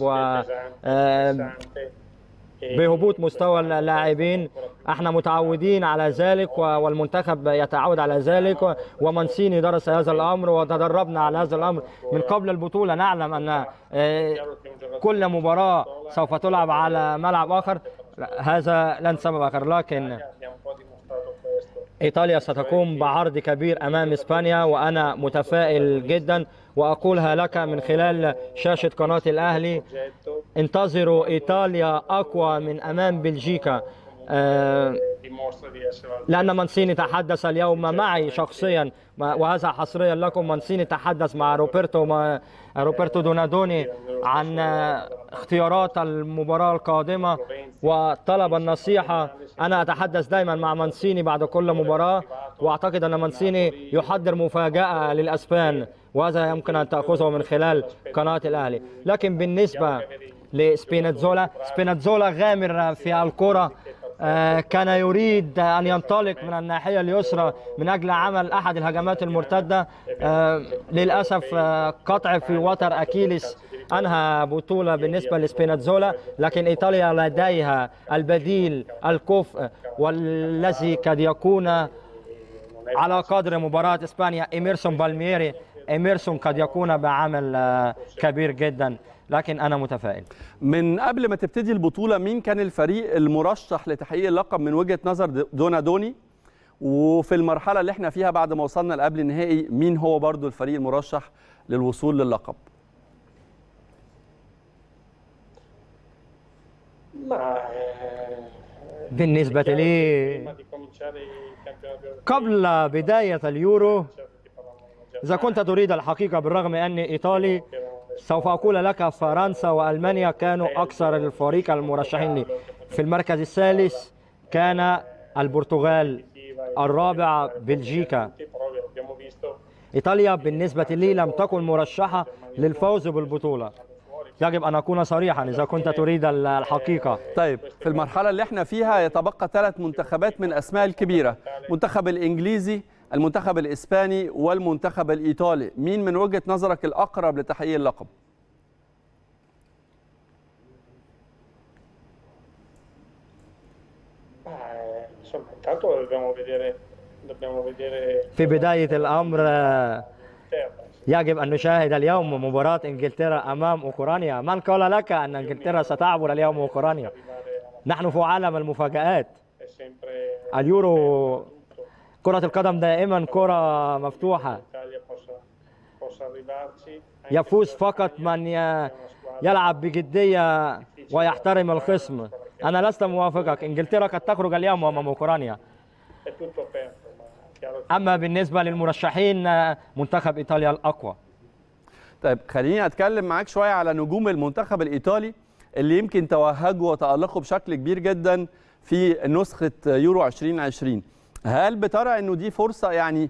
بهبوط مستوى اللاعبين، احنا متعودين على ذلك والمنتخب يتعود على ذلك، ومانسيني درس هذا الامر وتدربنا على هذا الامر من قبل البطوله. نعلم ان كل مباراه سوف تلعب على ملعب اخر، هذا لن سبب اخر، لكن ايطاليا ستقوم بعرض كبير امام اسبانيا وانا متفائل جدا، وأقولها لك من خلال شاشة قناة الأهلي، انتظروا إيطاليا أقوى من أمام بلجيكا. لأن مانسيني تحدث اليوم معي شخصيا، وهذا حصريا لكم، مانسيني تحدث مع روبرتو دونادوني عن اختيارات المباراة القادمة وطلب النصيحة. أنا أتحدث دائما مع مانسيني بعد كل مباراة، وأعتقد أن مانسيني يحضر مفاجأة للأسبان، وهذا يمكن أن تأخذه من خلال قناة الأهلي. لكن بالنسبة لسبيناتزولا، سبيناتزولا غامر في الكرة، كان يريد أن ينطلق من الناحية اليسرى من أجل عمل أحد الهجمات المرتدة، للأسف قطع في وتر أكيليس أنهى بطولة بالنسبة لسبيناتزولا، لكن إيطاليا لديها البديل الكفء والذي قد يكون على قدر مباراة إسبانيا، إيميرسون بالميري. إيميرسون قد يكون بعمل كبير جدا، لكن أنا متفائل. من قبل ما تبتدي البطولة مين كان الفريق المرشح لتحقيق اللقب من وجهة نظر دونادوني؟ وفي المرحلة اللي احنا فيها بعد ما وصلنا لقبل النهائي مين هو برضو الفريق المرشح للوصول لللقب؟ بالنسبة لي قبل بداية اليورو إذا كنت تريد الحقيقة، بالرغم أن إيطالي سوف أقول لك فرنسا وألمانيا كانوا أكثر الفريق المرشحين لي. في المركز الثالث كان البرتغال، الرابع بلجيكا. إيطاليا بالنسبة لي لم تكن مرشحة للفوز بالبطولة، يجب أن أكون صريحا إذا كنت تريد الحقيقة. طيب في المرحلة اللي احنا فيها يتبقى 3 منتخبات من أسماء الكبيرة، المنتخب الإنجليزي، المنتخب الإسباني، والمنتخب الإيطالي. مين من وجهة نظرك الأقرب لتحقيق اللقب؟ في بداية الأمر يجب أن نشاهد اليوم مباراة إنجلترا أمام أوكرانيا. من قال لك أن إنجلترا ستعبر اليوم أوكرانيا؟ نحن في عالم المفاجآت. اليورو، كرة القدم دائما كرة مفتوحة، يفوز فقط من يلعب بجدية ويحترم الخصم. أنا لست موافقك، إنجلترا قد تخرج اليوم أمام أوكرانيا. أما بالنسبة للمرشحين منتخب إيطاليا الأقوى. طيب خليني أتكلم معاك شوية على نجوم المنتخب الإيطالي اللي يمكن توهجوا وتألقوا بشكل كبير جدا في نسخة يورو 2020. هل بترى أنه دي فرصة يعني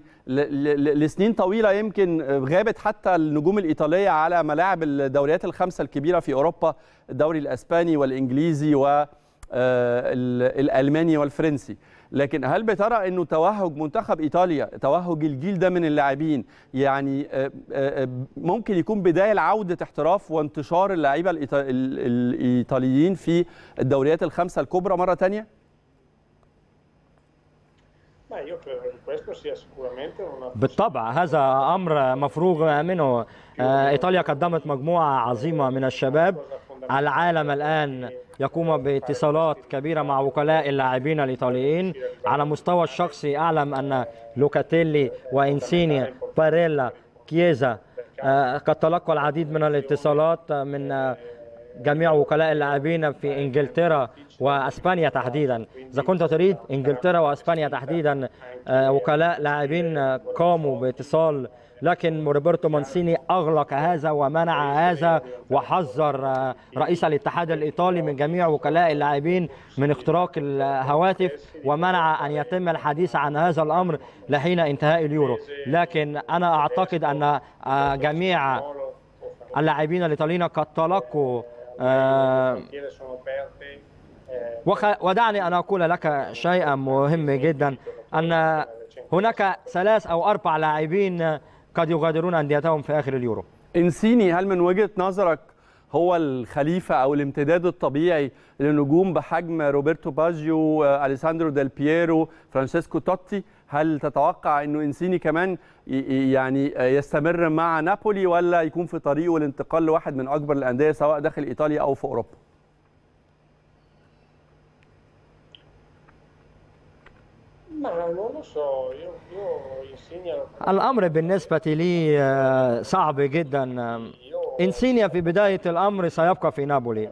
لسنين طويلة يمكن غابت حتى النجوم الإيطالية على ملاعب الدوريات الخمسة الكبيرة في أوروبا، الدوري الأسباني والإنجليزي والألماني والفرنسي، لكن هل بترى أنه توهج منتخب إيطاليا، توهج الجيل ده من اللاعبين، يعني ممكن يكون بداية لعودة احتراف وانتشار اللاعيبة الإيطاليين في الدوريات الخمسة الكبرى مرة تانية؟ بالطبع هذا أمر مفروغ منه. إيطاليا قدمت مجموعة عظيمة من الشباب. العالم الآن يقوم باتصالات كبيرة مع وكلاء اللاعبين الإيطاليين. على مستوى الشخصي أعلم أن لوكاتيلي وإنسيني، باريلا، كييزا قد تلقوا العديد من الاتصالات من جميع وكلاء اللاعبين في إنجلترا وأسبانيا تحديدا. إذا كنت تريد إنجلترا وأسبانيا تحديدا وكلاء لاعبين قاموا باتصال، لكن روبرتو مانسيني أغلق هذا ومنع هذا، وحذر رئيس الاتحاد الإيطالي من جميع وكلاء اللاعبين من اختراق الهواتف ومنع أن يتم الحديث عن هذا الأمر لحين انتهاء اليورو. لكن أنا أعتقد أن جميع اللاعبين الإيطاليين قد تلقوا ودعني أن أقول لك شيئا مهم جدا، أن هناك 3 أو 4 لاعبين قد يغادرون أنديتهم في آخر اليورو. إنسيني هل من وجهة نظرك هو الخليفة أو الامتداد الطبيعي لنجوم بحجم روبرتو باجيو، أليساندرو ديل بييرو، فرانشيسكو توتي؟ هل تتوقع أنه إنسيني كمان يعني يستمر مع نابولي ولا يكون في طريقه الانتقال لواحد من أكبر الأندية سواء داخل إيطاليا أو في أوروبا؟ الأمر بالنسبة لي صعب جدا. إنسيني في بداية الأمر سيبقى في نابولي.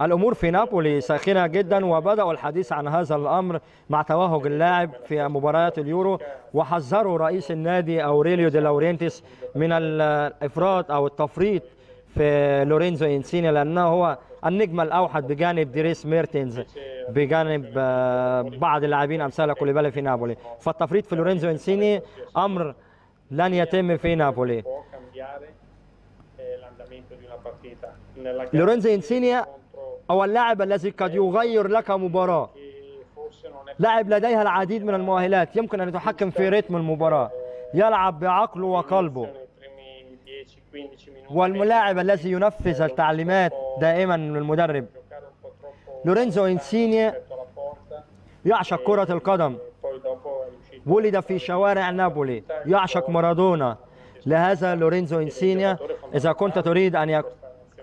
الأمور في نابولي ساخنة جدا، وبدأوا الحديث عن هذا الأمر مع توهج اللاعب في مباريات اليورو، وحذروا رئيس النادي أوريليو دي لورينتيس من الإفراط أو التفريط في لورينزو إنسيني، لأنه هو النجم الأوحد بجانب ديريس ميرتنز، بجانب بعض اللاعبين أمثال كوليبالي في نابولي. فالتفريط في لورينزو إنسيني أمر لن يتم في نابولي. لورينزو إنسيني أو اللاعب الذي قد يغير لك مباراة، لاعب لديها العديد من المؤهلات، يمكن أن يتحكم في رتم المباراة، يلعب بعقله وقلبه، والملاعب الذي ينفذ التعليمات دائما من المدرب. لورينزو إنسيني يعشق كرة القدم، ولد في شوارع نابولي، يعشق مارادونا. لهذا لورينزو إنسيني إذا كنت تريد أن يكون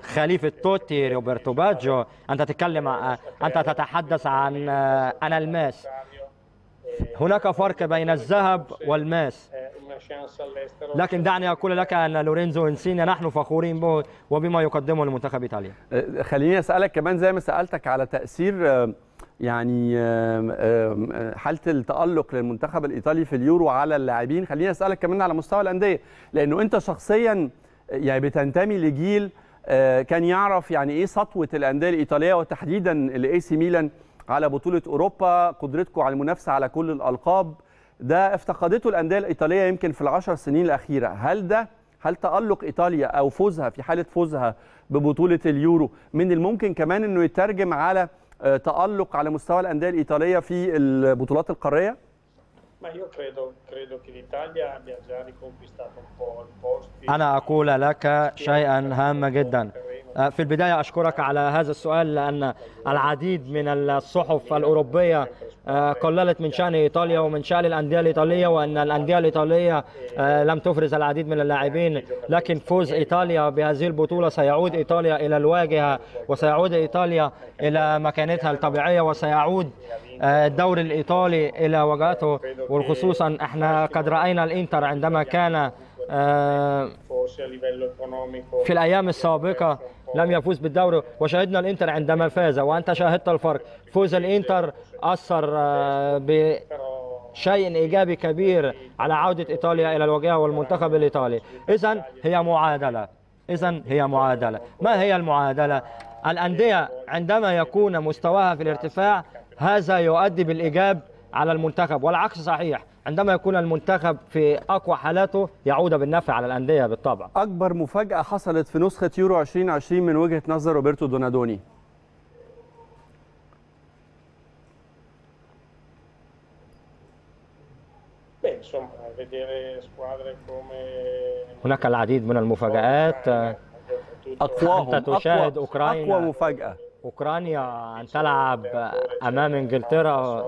خليفة توتي، روبرتو باجيو، أنت تتحدث عن الماس. هناك فرق بين الذهب والماس، لكن دعني أقول لك أن لورينزو إنسيني نحن فخورين به وبما يقدمه لمنتخب إيطاليا. خليني أسألك كمان زي ما سألتك على تأثير يعني حالة التألق للمنتخب الإيطالي في اليورو على اللاعبين، خليني أسألك كمان على مستوى الأندية، لأنه أنت شخصيا يعني بتنتمي لجيل كان يعرف يعني ايه سطوه الانديه الايطاليه وتحديدا الاي سي ميلان على بطوله اوروبا، قدرتكم على المنافسه على كل الالقاب، ده افتقدته الانديه الايطاليه يمكن في ال10 سنين الاخيره. هل ده هل تألق إيطاليا أو فوزها في حالة فوزها ببطولة اليورو من الممكن كمان أنه يترجم على تألق على مستوى الأندية الإيطالية في البطولات القارية؟ أنا أقول لك شيئا هاما جدا. في البداية أشكرك على هذا السؤال، لأن العديد من الصحف الأوروبية قللت من شأن إيطاليا ومن شأن الأندية الإيطالية، وأن الأندية الإيطالية لم تفرز العديد من اللاعبين. لكن فوز إيطاليا بهذه البطولة سيعود إيطاليا إلى الواجهة، وسيعود إيطاليا إلى مكانتها الطبيعية، وسيعود الدوري الإيطالي إلى وجهته. وخصوصا احنا قد رأينا الإنتر عندما كان في الأيام السابقة لم يفوز بالدوري، وشاهدنا الإنتر عندما فاز، وأنت شاهدت الفرق. فوز الإنتر أثر بشيء إيجابي كبير على عودة إيطاليا إلى الواجهة والمنتخب الإيطالي. إذن هي معادلة، ما هي المعادلة؟ الأندية عندما يكون مستواها في الارتفاع هذا يؤدي بالإيجاب على المنتخب، والعكس صحيح. عندما يكون المنتخب في أقوى حالاته يعود بالنفع على الأندية بالطبع. أكبر مفاجأة حصلت في نسخة يورو 2020 من وجهة نظر روبرتو دونادوني؟ هناك العديد من المفاجآت. أنت تشاهد أوكرانيا، أقوى مفاجأة أوكرانيا أن تلعب أمام إنجلترا،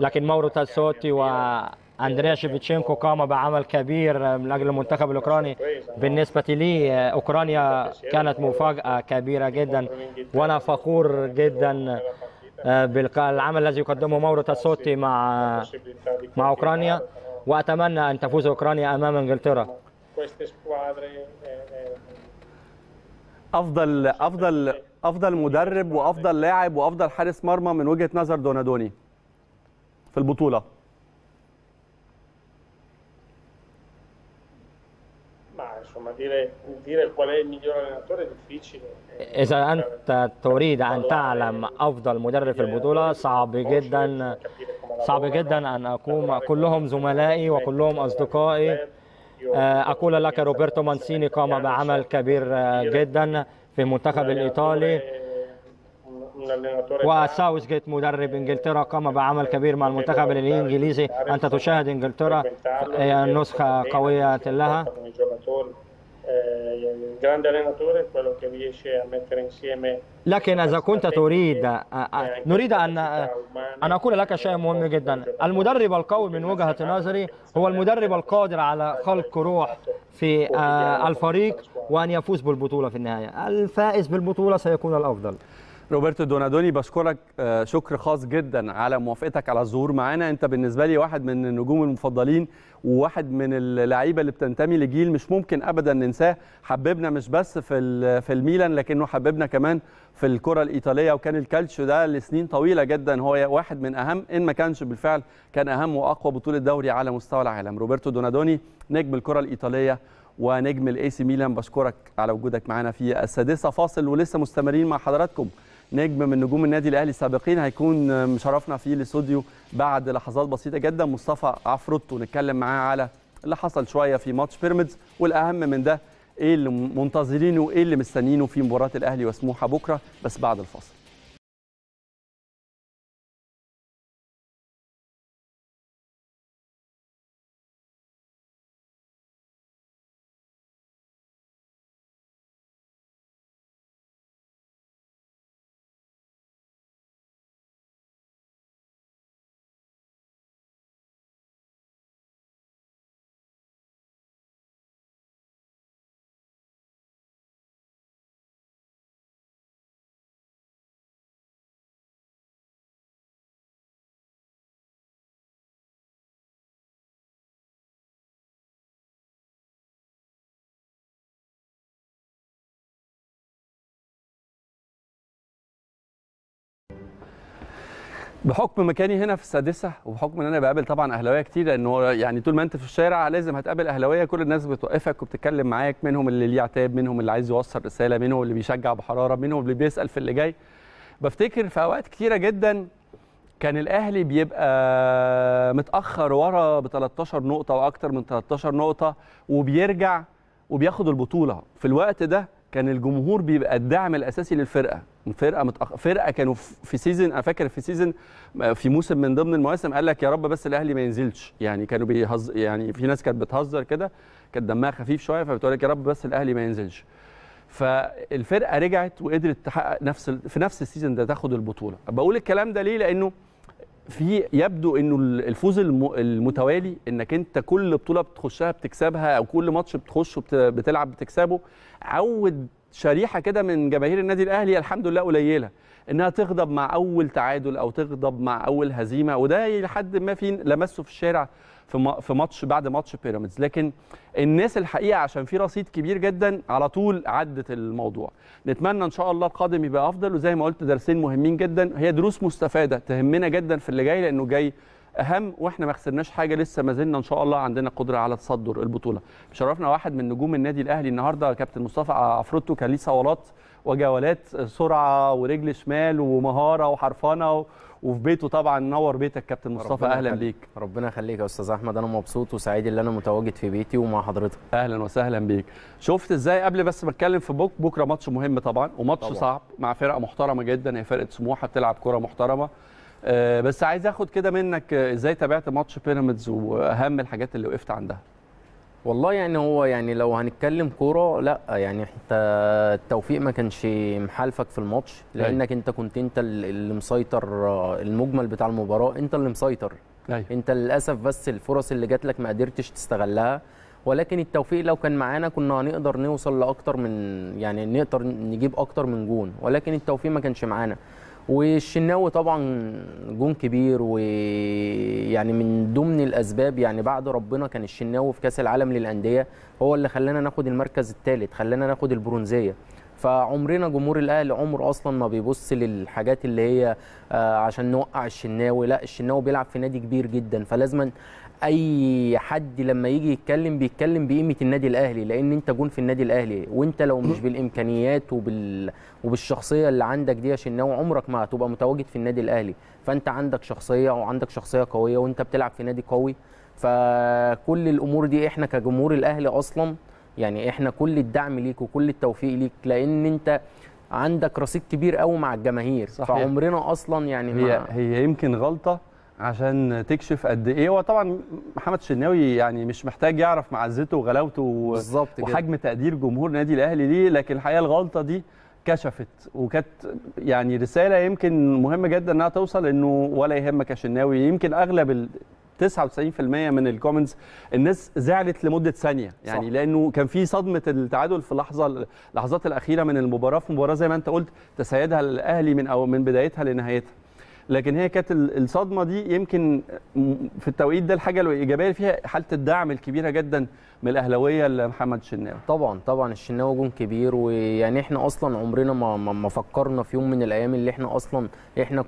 لكن ماورو تاسوتي واندريا شيفتشينكو قام بعمل كبير من اجل المنتخب الاوكراني. بالنسبه لي اوكرانيا كانت مفاجاه كبيره جدا، وانا فخور جدا بالعمل الذي يقدمه ماورو تاسوتي مع اوكرانيا، واتمنى ان تفوز اوكرانيا امام انجلترا. افضل مدرب وافضل لاعب وافضل حارس مرمى من وجهه نظر دونادوني في البطولة؟ إذا أنت تريد أن تعلم أفضل مدرب في البطولة صعب جدا، أن أقوم. كلهم زملائي وكلهم أصدقائي. أقول لك روبرتو مانسيني قام بعمل كبير جدا في المنتخب الإيطالي، وساوثجيت مدرب انجلترا قام بعمل كبير مع المنتخب الانجليزي. انت تشاهد انجلترا نسخه قويه لها. لكن اذا كنت تريد، أن أقول لك شيء مهم جدا. المدرب القوي من وجهة نظري هو المدرب القادر على خلق روح في الفريق وأن يفوز بالبطولة في النهاية. الفائز بالبطولة سيكون الأفضل. روبرتو دونادوني، بشكرك شكر خاص جدا على موافقتك على الظهور معانا. انت بالنسبه لي واحد من النجوم المفضلين، وواحد من اللعيبه اللي بتنتمي لجيل مش ممكن ابدا ننساه. حببنا مش بس في الميلان، لكنه حببنا كمان في الكره الايطاليه، وكان الكالتشيو ده لسنين طويله جدا هو واحد من اهم، ان ما كانش بالفعل كان اهم واقوى بطوله دوري على مستوى العالم. روبرتو دونادوني نجم الكره الايطاليه ونجم الاي سي ميلان، بشكرك على وجودك معانا في السادسه. فاصل ولسه مستمرين مع حضراتكم. نجم من نجوم النادي الاهلي السابقين هيكون مشرفنا في الاستوديو بعد لحظات بسيطه جدا، مصطفى عفروتو. نتكلم معاه على اللي حصل شويه في ماتش بيراميدز، والاهم من ده ايه اللي منتظرينه وايه اللي مستنيينه في مباراه الاهلي وسموحه بكره، بس بعد الفاصل. بحكم مكاني هنا في السادسه، وبحكم ان انا بقابل طبعا اهلاويه كتير، لانه يعني طول ما انت في الشارع لازم هتقابل اهلاويه، كل الناس بتوقفك وبتتكلم معاك، منهم اللي ليه عتاب، منهم اللي عايز يوصل رساله، منهم اللي بيشجع بحراره، منهم اللي بيسال في اللي جاي. بفتكر في اوقات كتيره جدا كان الاهلي بيبقى متاخر ورا ب 13 نقطه واكتر من 13 نقطه وبيرجع وبياخد البطوله. في الوقت ده كان الجمهور بيبقى الدعم الاساسي للفرقه، فرقه كانوا في سيزون، انا فاكر في سيزون في موسم من ضمن المواسم قال لك يا رب بس الاهلي ما ينزلش، يعني كانوا يعني في ناس كانت بتهزر كده، كانت دمها خفيف شويه، فبتقول لك يا رب بس الاهلي ما ينزلش. فالفرقه رجعت وقدرت تحقق في نفس السيزون ده تاخد البطوله. بقول الكلام ده ليه؟ لانه في يبدو انه الفوز المتوالي، انك انت كل بطوله بتخشها بتكسبها، او كل ماتش بتخش بتلعب بتكسبه، عود شريحه كده من جماهير النادي الاهلي الحمد لله قليله انها تغضب مع اول تعادل او تغضب مع اول هزيمه، وده لحد ما في لمسه في الشارع في ماتش بعد ماتش بيراميدز. لكن الناس الحقيقه عشان في رصيد كبير جدا على طول عدت الموضوع. نتمنى ان شاء الله القادم يبقى افضل، وزي ما قلت درسين مهمين جدا، هي دروس مستفاده تهمنا جدا في اللي جاي، لانه جاي اهم، واحنا ما خسرناش حاجه، لسه ما زلنا ان شاء الله عندنا قدره على تصدر البطوله. شرفنا واحد من نجوم النادي الاهلي النهارده، كابتن مصطفى عفروتو، كان ليه صولات وجولات، سرعه ورجل شمال ومهاره وحرفنه، وفي بيته طبعا. نور بيتك كابتن مصطفى، اهلا بيك. ربنا يخليك يا استاذ احمد، انا مبسوط وسعيد ان انا متواجد في بيتي ومع حضرتك. اهلا وسهلا بيك. شفت ازاي قبل بس ما اتكلم في بكره ماتش مهم طبعا، وماتش صعب مع فرقه محترمه جدا، هي فرقه سموحه بتلعب كره محترمه. بس عايز اخد كده منك ازاي تابعت ماتش بيراميدز واهم الحاجات اللي وقفت عندها. والله يعني هو يعني لو هنتكلم كوره، لا يعني حتى التوفيق ما كانش محالفك في الماتش، لانك انت كنت اللي مسيطر، المجمل بتاع المباراه انت اللي مسيطر. انت للاسف بس الفرص اللي جات لك ما قدرتش تستغلها، ولكن التوفيق لو كان معانا كنا هنقدر نوصل لاكتر من، يعني نقدر نجيب اكتر من جون، ولكن التوفيق ما كانش معانا. والشناوي طبعا جون كبير، ويعني من ضمن الاسباب يعني بعد ربنا كان الشناوي في كاس العالم للانديه هو اللي خلانا ناخد المركز الثالث، خلانا ناخد البرونزيه. فعمرنا جمهور الاهلي عمر اصلا ما بيبص للحاجات اللي هي عشان نوقع الشناوي، لا الشناوي بيلعب في نادي كبير جدا، فلازما اي حد لما يجي يتكلم بيتكلم بقيمه النادي الاهلي، لان انت جون في النادي الاهلي، وانت لو مش بالامكانيات وبالشخصيه اللي عندك دي يا شناوي عمرك ما هتبقى متواجد في النادي الاهلي. فانت عندك شخصيه وعندك شخصيه قويه، وانت بتلعب في نادي قوي، فكل الامور دي احنا كجمهور الاهلي اصلا يعني احنا كل الدعم ليك وكل التوفيق ليك، لان انت عندك رصيد كبير قوي مع الجماهير. صحيح. فعمرنا اصلا يعني هي يمكن غلطه عشان تكشف قد ايه. وطبعا محمد الشناوي يعني مش محتاج يعرف معزته وغلاوته وحجم تقدير جمهور النادي الاهلي ليه، لكن الحقيقه الغلطه دي كشفت، وكانت يعني رساله يمكن مهمه جدا انها توصل، انه ولا يهمك يا شناوي. يمكن اغلب 99% من الكومنتس الناس زعلت لمده ثانيه، يعني صح. لانه كان في صدمه التعادل في اللحظات الاخيره من المباراه، في مباراه زي ما انت قلت تسيدها الاهلي من بدايتها لنهايتها، لكن هي كانت الصدمه دي يمكن في التوقيت ده الحاجه الايجابيه اللي فيها حاله الدعم الكبيره جدا من الاهلاويه لمحمد الشناوي. طبعا الشناوي جون كبير، ويعني احنا اصلا عمرنا ما فكرنا في يوم من الايام اللي احنا اصلا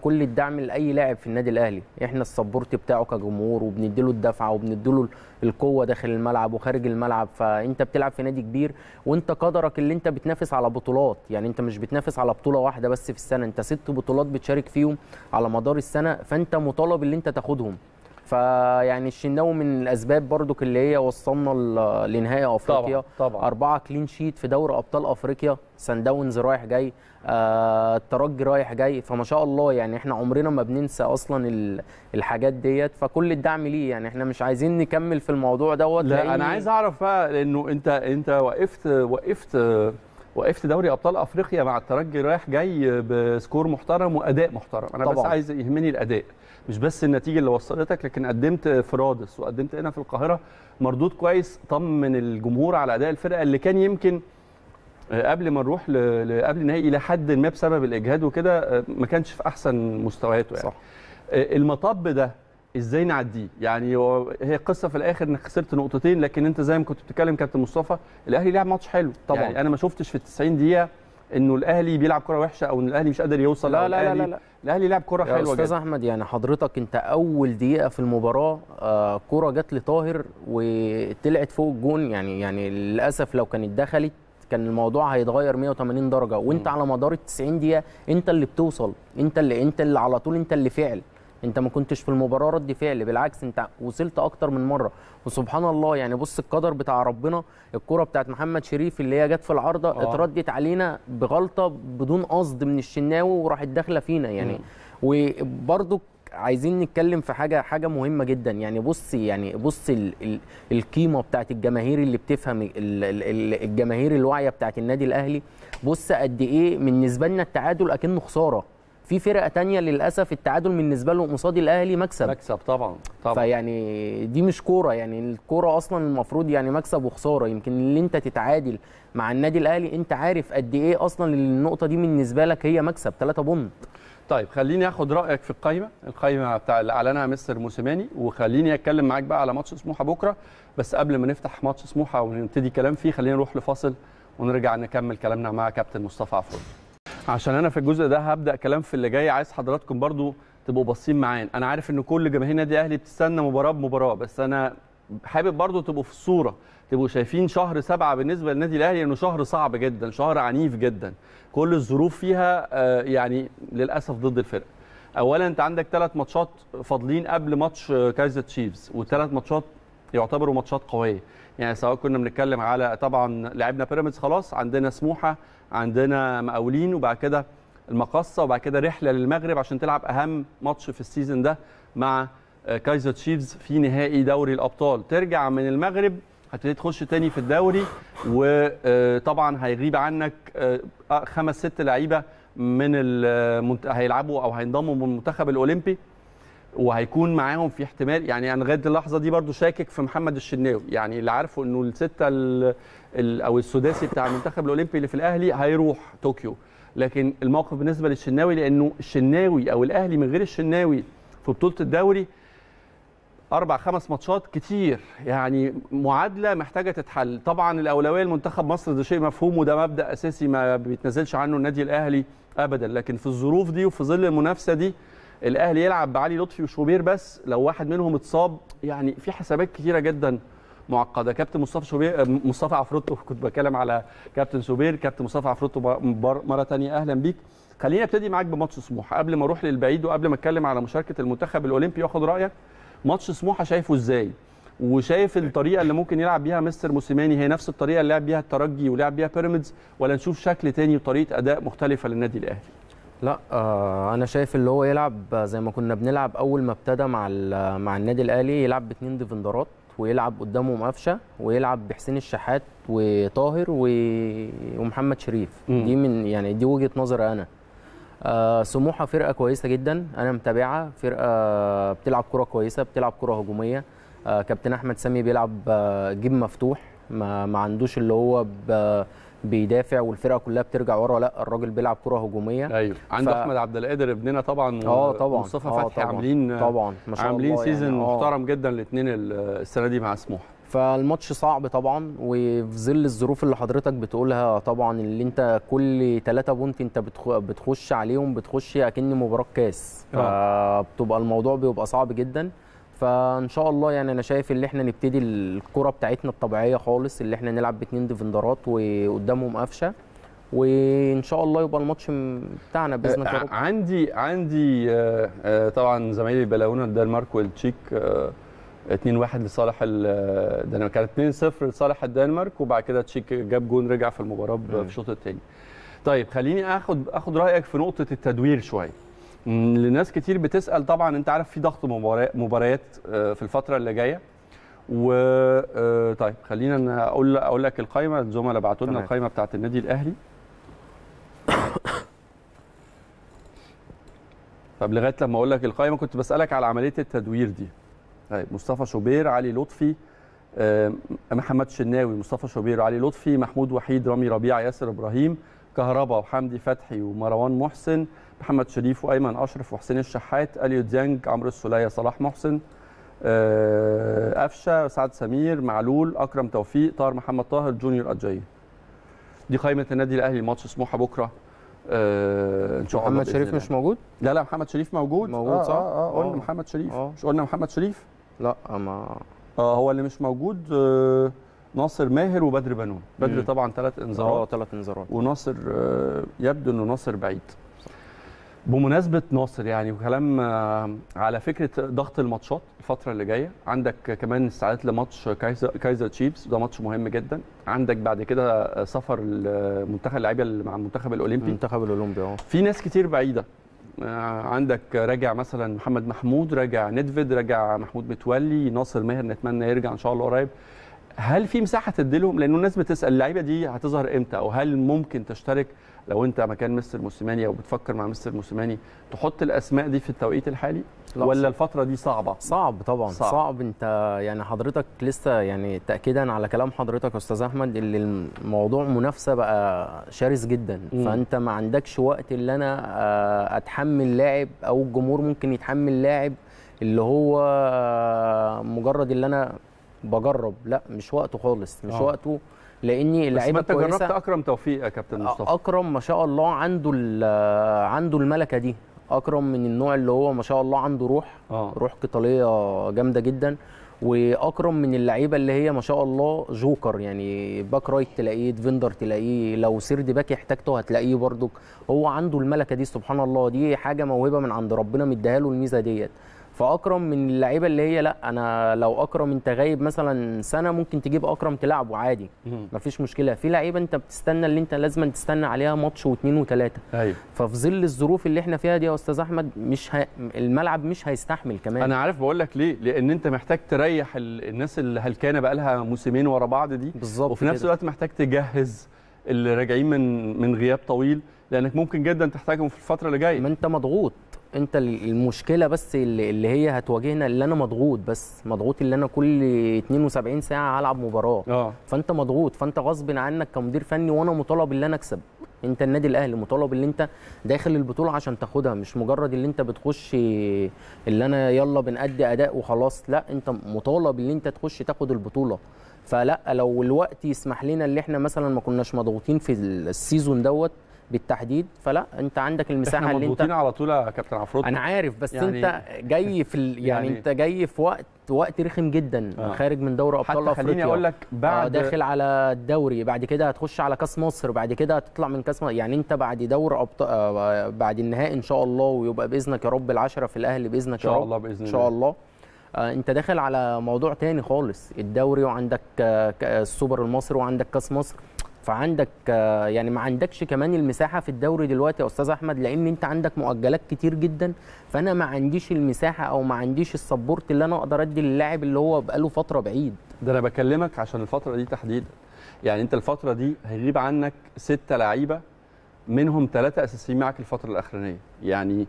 كل الدعم لاي لاعب في النادي الاهلي، احنا السبورت بتاعه كجمهور، وبنديله الدفعه وبنديله القوه داخل الملعب وخارج الملعب. فانت بتلعب في نادي كبير، وانت قدرك اللي انت بتنافس على بطولات، يعني انت مش بتنافس على بطوله واحده بس في السنه، انت 6 بطولات بتشارك فيهم على مدار السنه، فانت مطالب اللي انت تاخدهم. فيعني الشناوي من الاسباب برضك اللي هي وصلنا لنهائي افريقيا، طبعا 4 كلين شيت في دوري ابطال افريقيا، سان داونز رايح جاي، الترجي رايح جاي، فما شاء الله يعني احنا عمرنا ما بننسى اصلا الحاجات ديت، فكل الدعم ليه. يعني احنا مش عايزين نكمل في الموضوع دوت. لا انا عايز اعرف بقى، لانه انت وقفت دوري ابطال افريقيا مع الترجي رايح جاي بسكور محترم واداء محترم. انا طبعا بس عايز يهمني الاداء، مش بس النتيجه اللي وصلتك، لكن قدمت في رادس وقدمت هنا في القاهره مردود كويس طمن الجمهور على اداء الفرقه، اللي كان يمكن قبل ما نروح قبل النهائي الى حد ما بسبب الاجهاد وكده ما كانش في احسن مستوياته يعني. صح. المطب ده ازاي نعديه؟ يعني هي قصه في الاخر انك خسرت نقطتين، لكن انت زي ما كنت بتتكلم كابتن مصطفى، الاهلي لعب ماتش حلو طبعا، يعني انا ما شفتش في ال90 دقيقه انه الاهلي بيلعب كره وحشه، او ان الاهلي مش قادر يوصل. لا لا لا لا، الاهلي لعب كره حلوه جدا. استاذ احمد يعني حضرتك انت اول دقيقه في المباراه كره جت لطاهر وطلعت فوق الجون، يعني للاسف لو كانت دخلت كان الموضوع هيتغير 180 درجه، وانت على مدار ال90 دقيقه انت اللي بتوصل، انت اللي على طول، انت اللي فعل، انت ما كنتش في المباراه رد فعل، بالعكس انت وصلت اكتر من مره. وسبحان الله يعني بص القدر بتاع ربنا، الكره بتاعت محمد شريف اللي هي جت في العارضه اتردت علينا بغلطه بدون قصد من الشناوي وراحت داخله فينا يعني. وبرضو عايزين نتكلم في حاجه مهمه جدا يعني. بص القيمه بتاعت الجماهير اللي بتفهم، الجماهير الواعيه بتاعت النادي الاهلي. بص قد ايه بالنسبه لنا التعادل اكنه خساره، في فرقه تانية للاسف التعادل بالنسبه لهم قصاد الاهلي مكسب طبعا. فيعني دي مش كوره يعني، الكوره اصلا المفروض يعني مكسب وخساره. يمكن اللي انت تتعادل مع النادي الاهلي انت عارف قد ايه اصلا النقطه دي بالنسبه لك هي مكسب 3 بونت. طيب خليني اخد رايك في القايمه بتاع اللي اعلنها مستر موسيماني، وخليني اتكلم معاك بقى على ماتش سموحه بكره. بس قبل ما نفتح ماتش سموحه ونبتدي كلام فيه، خلينا نروح لفاصل ونرجع نكمل كلامنا مع كابتن مصطفى عفروت، عشان انا في الجزء ده هبدا كلام في اللي جاي. عايز حضراتكم برضو تبقوا باصين معانا. انا عارف ان كل جماهير نادي الاهلي بتستنى مباراه بمباراه، بس انا حابب برضو تبقوا في الصوره، تبقوا شايفين شهر 7 بالنسبه للنادي الاهلي انه يعني شهر صعب جدا، شهر عنيف جدا، كل الظروف فيها يعني للاسف ضد الفرقه. اولا انت عندك 3 ماتشات فاضلين قبل ماتش كايزر تشيفز، و3 ماتشات يعتبروا ماتشات قويه يعني، سواء كنا بنتكلم على طبعا لعبنا بيراميدز خلاص، عندنا سموحه، عندنا مقاولين، وبعد كده المقصه، وبعد كده رحله للمغرب عشان تلعب اهم ماتش في السيزون ده مع كايزر تشيفز في نهائي دوري الابطال. ترجع من المغرب هتبتدي تخش تاني في الدوري، وطبعا هيغيب عنك 5-6 لعيبه من هيلعبوا او هينضموا من المنتخب الاولمبي، وهيكون معاهم في احتمال يعني. انا لغايه اللحظه دي برضو شاكك في محمد الشناوي يعني، اللي عارفه انه السته او السداسي بتاع المنتخب الاولمبي اللي في الاهلي هيروح طوكيو، لكن الموقف بالنسبه للشناوي، لانه الشناوي او الاهلي من غير الشناوي في بطوله الدوري 4-5 ماتشات كتير يعني، معادله محتاجه تتحل. طبعا الاولويه لمنتخب مصر، ده شيء مفهوم وده مبدا اساسي ما بيتنازلش عنه النادي الاهلي ابدا، لكن في الظروف دي وفي ظل المنافسه دي الاهلي يلعب بعلي لطفي وشوبير بس، لو واحد منهم اتصاب يعني في حسابات كتيره جدا معقده. كابتن مصطفى عفروت، كنت بتكلم على كابتن شوبير، كابتن مصطفى عفروت مره ثانيه اهلا بيك. خليني ابتدي معاك بماتش سموحه قبل ما اروح للبعيد، وقبل ما اتكلم على مشاركه المنتخب الاولمبي واخد رايك. ماتش سموحه شايفه ازاي؟ وشايف الطريقه اللي ممكن يلعب بيها مستر موسيماني هي نفس الطريقه اللي لعب بيها الترجي ولعب بيها بيراميدز، ولا نشوف شكل تاني وطريقه اداء مختلفه للنادي الاهلي؟ لا انا شايف اللي هو يلعب زي ما كنا بنلعب اول ما ابتدى مع النادي الاهلي، يلعب ب2 ديفندرات ويلعب قدامهم قفشه، ويلعب بحسين الشحات وطاهر ومحمد شريف. دي من يعني دي وجهه نظري انا. سموحه فرقه كويسه جدا، انا متابعها، فرقه بتلعب كره كويسه، بتلعب كره هجوميه. كابتن احمد سامي بيلعب جيب مفتوح، ما عندوش اللي هو بيدافع والفرقه كلها بترجع ورا، لا الراجل بيلعب كره هجوميه. ايوه عنده احمد عبد القادر ابننا طبعا، مصطفى فتحي، عاملين ما شاء الله عاملين سيزون يعني محترم جدا الاثنين السنه دي مع سموحه. فالماتش صعب طبعا، وفي ظل الظروف اللي حضرتك بتقولها طبعا، اللي انت كل 3 بونت انت بتخش عليهم، بتخش اكن مباراه كاس، فبتبقى الموضوع بيبقى صعب جدا. فان شاء الله يعني انا شايف ان احنا نبتدي الكره بتاعتنا الطبيعيه خالص، اللي احنا نلعب ب2 ديفندرات وقدامهم قفشه، وان شاء الله يبقى الماتش بتاعنا باذن الله. عندي طبعا زمايلي بلاونا الدنمارك والتشيك 2-1 لصالح الدنمارك، كانت 2-0 لصالح الدنمارك، وبعد كده تشيك جاب جون رجع في المباراه في الشوط الثاني. طيب خليني اخد رايك في نقطه التدوير شويه. لناس كتير بتسال طبعا، انت عارف في ضغط مباريات في الفتره اللي جايه، وطيب خلينا اقول لك القايمه. الزملاء بعتوا لنا القايمه بتاعه النادي الاهلي. طب لغايه لما اقول لك القايمه كنت بسالك على عمليه التدوير دي. طيب مصطفى شوبير، علي لطفي، محمد شناوي، مصطفى شوبير، علي لطفي، محمود وحيد، رامي ربيعه، ياسر ابراهيم، كهربا وحمدي فتحي ومروان محسن، محمد شريف وايمن اشرف وحسين الشحات، اليو ديانج، عمرو السوليه، صلاح محسن، قفشه، سعد سمير، معلول، اكرم توفيق، طاهر محمد طاهر، جونيور أجاي. دي قائمه النادي الاهلي لماتش سموحه بكره ان شاء الله. محمد شريف مش موجود؟ لا محمد شريف موجود صح؟ قلنا محمد شريف، مش قلنا محمد شريف؟ لا ما هو اللي مش موجود ناصر ماهر وبدر بنون. بدر طبعا 3 انذارات وناصر يبدو انه ناصر بعيد. بمناسبة ناصر يعني وكلام على فكرة ضغط الماتشات الفترة اللي جاية، عندك كمان استعداد لماتش كايزر تشيفز، ده ماتش مهم جدا. عندك بعد كده سفر المنتخب اللاعيبة مع المنتخب الأولمبي في ناس كتير بعيدة، عندك راجع مثلا محمد محمود، راجع ندفد، راجع محمود متولي، ناصر ماهر نتمنى يرجع إن شاء الله قريب. هل في مساحة تديلهم؟ لأنه الناس بتسأل اللعيبة دي هتظهر إمتى، أو هل ممكن تشترك لو أنت مكان مستر موسيماني أو بتفكر مع مستر موسيماني تحط الأسماء دي في التوقيت الحالي؟ ولا الفترة دي صعبة؟ صعب طبعا، صعب. أنت يعني حضرتك لسه يعني تأكيدا على كلام حضرتك أستاذ أحمد اللي الموضوع منافسة بقى شرس جدا، فأنت ما عندكش وقت اللي أنا أتحمل لاعب أو الجمهور ممكن يتحمل لاعب اللي هو مجرد اللي أنا بجرب، لا مش وقته خالص، مش وقته، لاني اللعيبه كويسه. بس انت جربت اكرم توفيق يا كابتن مصطفى. اكرم ما شاء الله عنده الملكه دي، اكرم من النوع اللي هو ما شاء الله عنده روح قتاليه جامده جدا، واكرم من اللعيبه اللي هي ما شاء الله جوكر، يعني باك رايت تلاقيه، ديفندر تلاقيه، لو سيرد باك احتاجته هتلاقيه برضك، هو عنده الملكه دي سبحان الله، دي حاجه موهبه من عند ربنا مديها له الميزه ديت. فاكرم من اللعيبه اللي هي لا، انا لو اكرم انت غايب مثلا سنه ممكن تجيب اكرم تلعبه عادي، مفيش مشكله. في لعيبه انت بتستنى اللي انت لازم تستنى عليها ماتش واثنين وثلاثه. أيوة. ففي ظل الظروف اللي احنا فيها دي يا استاذ احمد مش الملعب مش هيستحمل كمان. انا عارف، بقول لك ليه، لان انت محتاج تريح الناس اللي هلكانه بقى لها موسمين ورا بعض دي بالظبط، وفي نفس الوقت محتاج تجهز اللي راجعين من غياب طويل، لانك ممكن جدا تحتاجهم في الفتره اللي جايه. ما انت مضغوط، انت المشكله بس اللي هي هتواجهنا اللي انا مضغوط، بس مضغوط اللي انا كل 72 ساعه هلعب مباراه. فانت مضغوط، فانت غصب عنك كمدير فني، وانا مطالب ان انا اكسب. انت النادي الاهلي مطالب ان انت داخل البطوله عشان تاخدها، مش مجرد اللي انت بتخش اللي انا يلا بنأدي اداء وخلاص، لا انت مطالب ان انت تخش تاخد البطوله. فلا لو الوقت يسمح لنا اللي احنا مثلا ما كناش مضغوطين في السيزون دوت بالتحديد، فلا انت عندك المساحه اللي انت على طول يا كابتن عفروت. انا عارف، بس يعني انت جاي في يعني انت جاي في وقت رخم جدا، خارج من دوري ابطال افريقيا، خليني اقول لك بعد داخل على الدوري، بعد كده هتخش على كاس مصر، بعد كده هتطلع من كاس مصر، يعني انت بعد بعد النهائي ان شاء الله، ويبقى باذنك يا رب العشره في الاهلي باذنك يا رب ان شاء الله، باذن الله ان شاء الله. انت داخل على موضوع تاني خالص، الدوري وعندك السوبر المصري وعندك كاس مصر، فعندك يعني ما عندكش كمان المساحه في الدوري دلوقتي يا استاذ احمد، لان انت عندك مؤجلات كتير جدا. فانا ما عنديش المساحه او ما عنديش السبورت اللي انا اقدر ادي للاعب اللي هو بقاله فتره بعيد. ده انا بكلمك عشان الفتره دي تحديدا، يعني انت الفتره دي هيغيب عنك 6 لعيبه، منهم 3 اساسيين معك الفتره الاخرانيه. يعني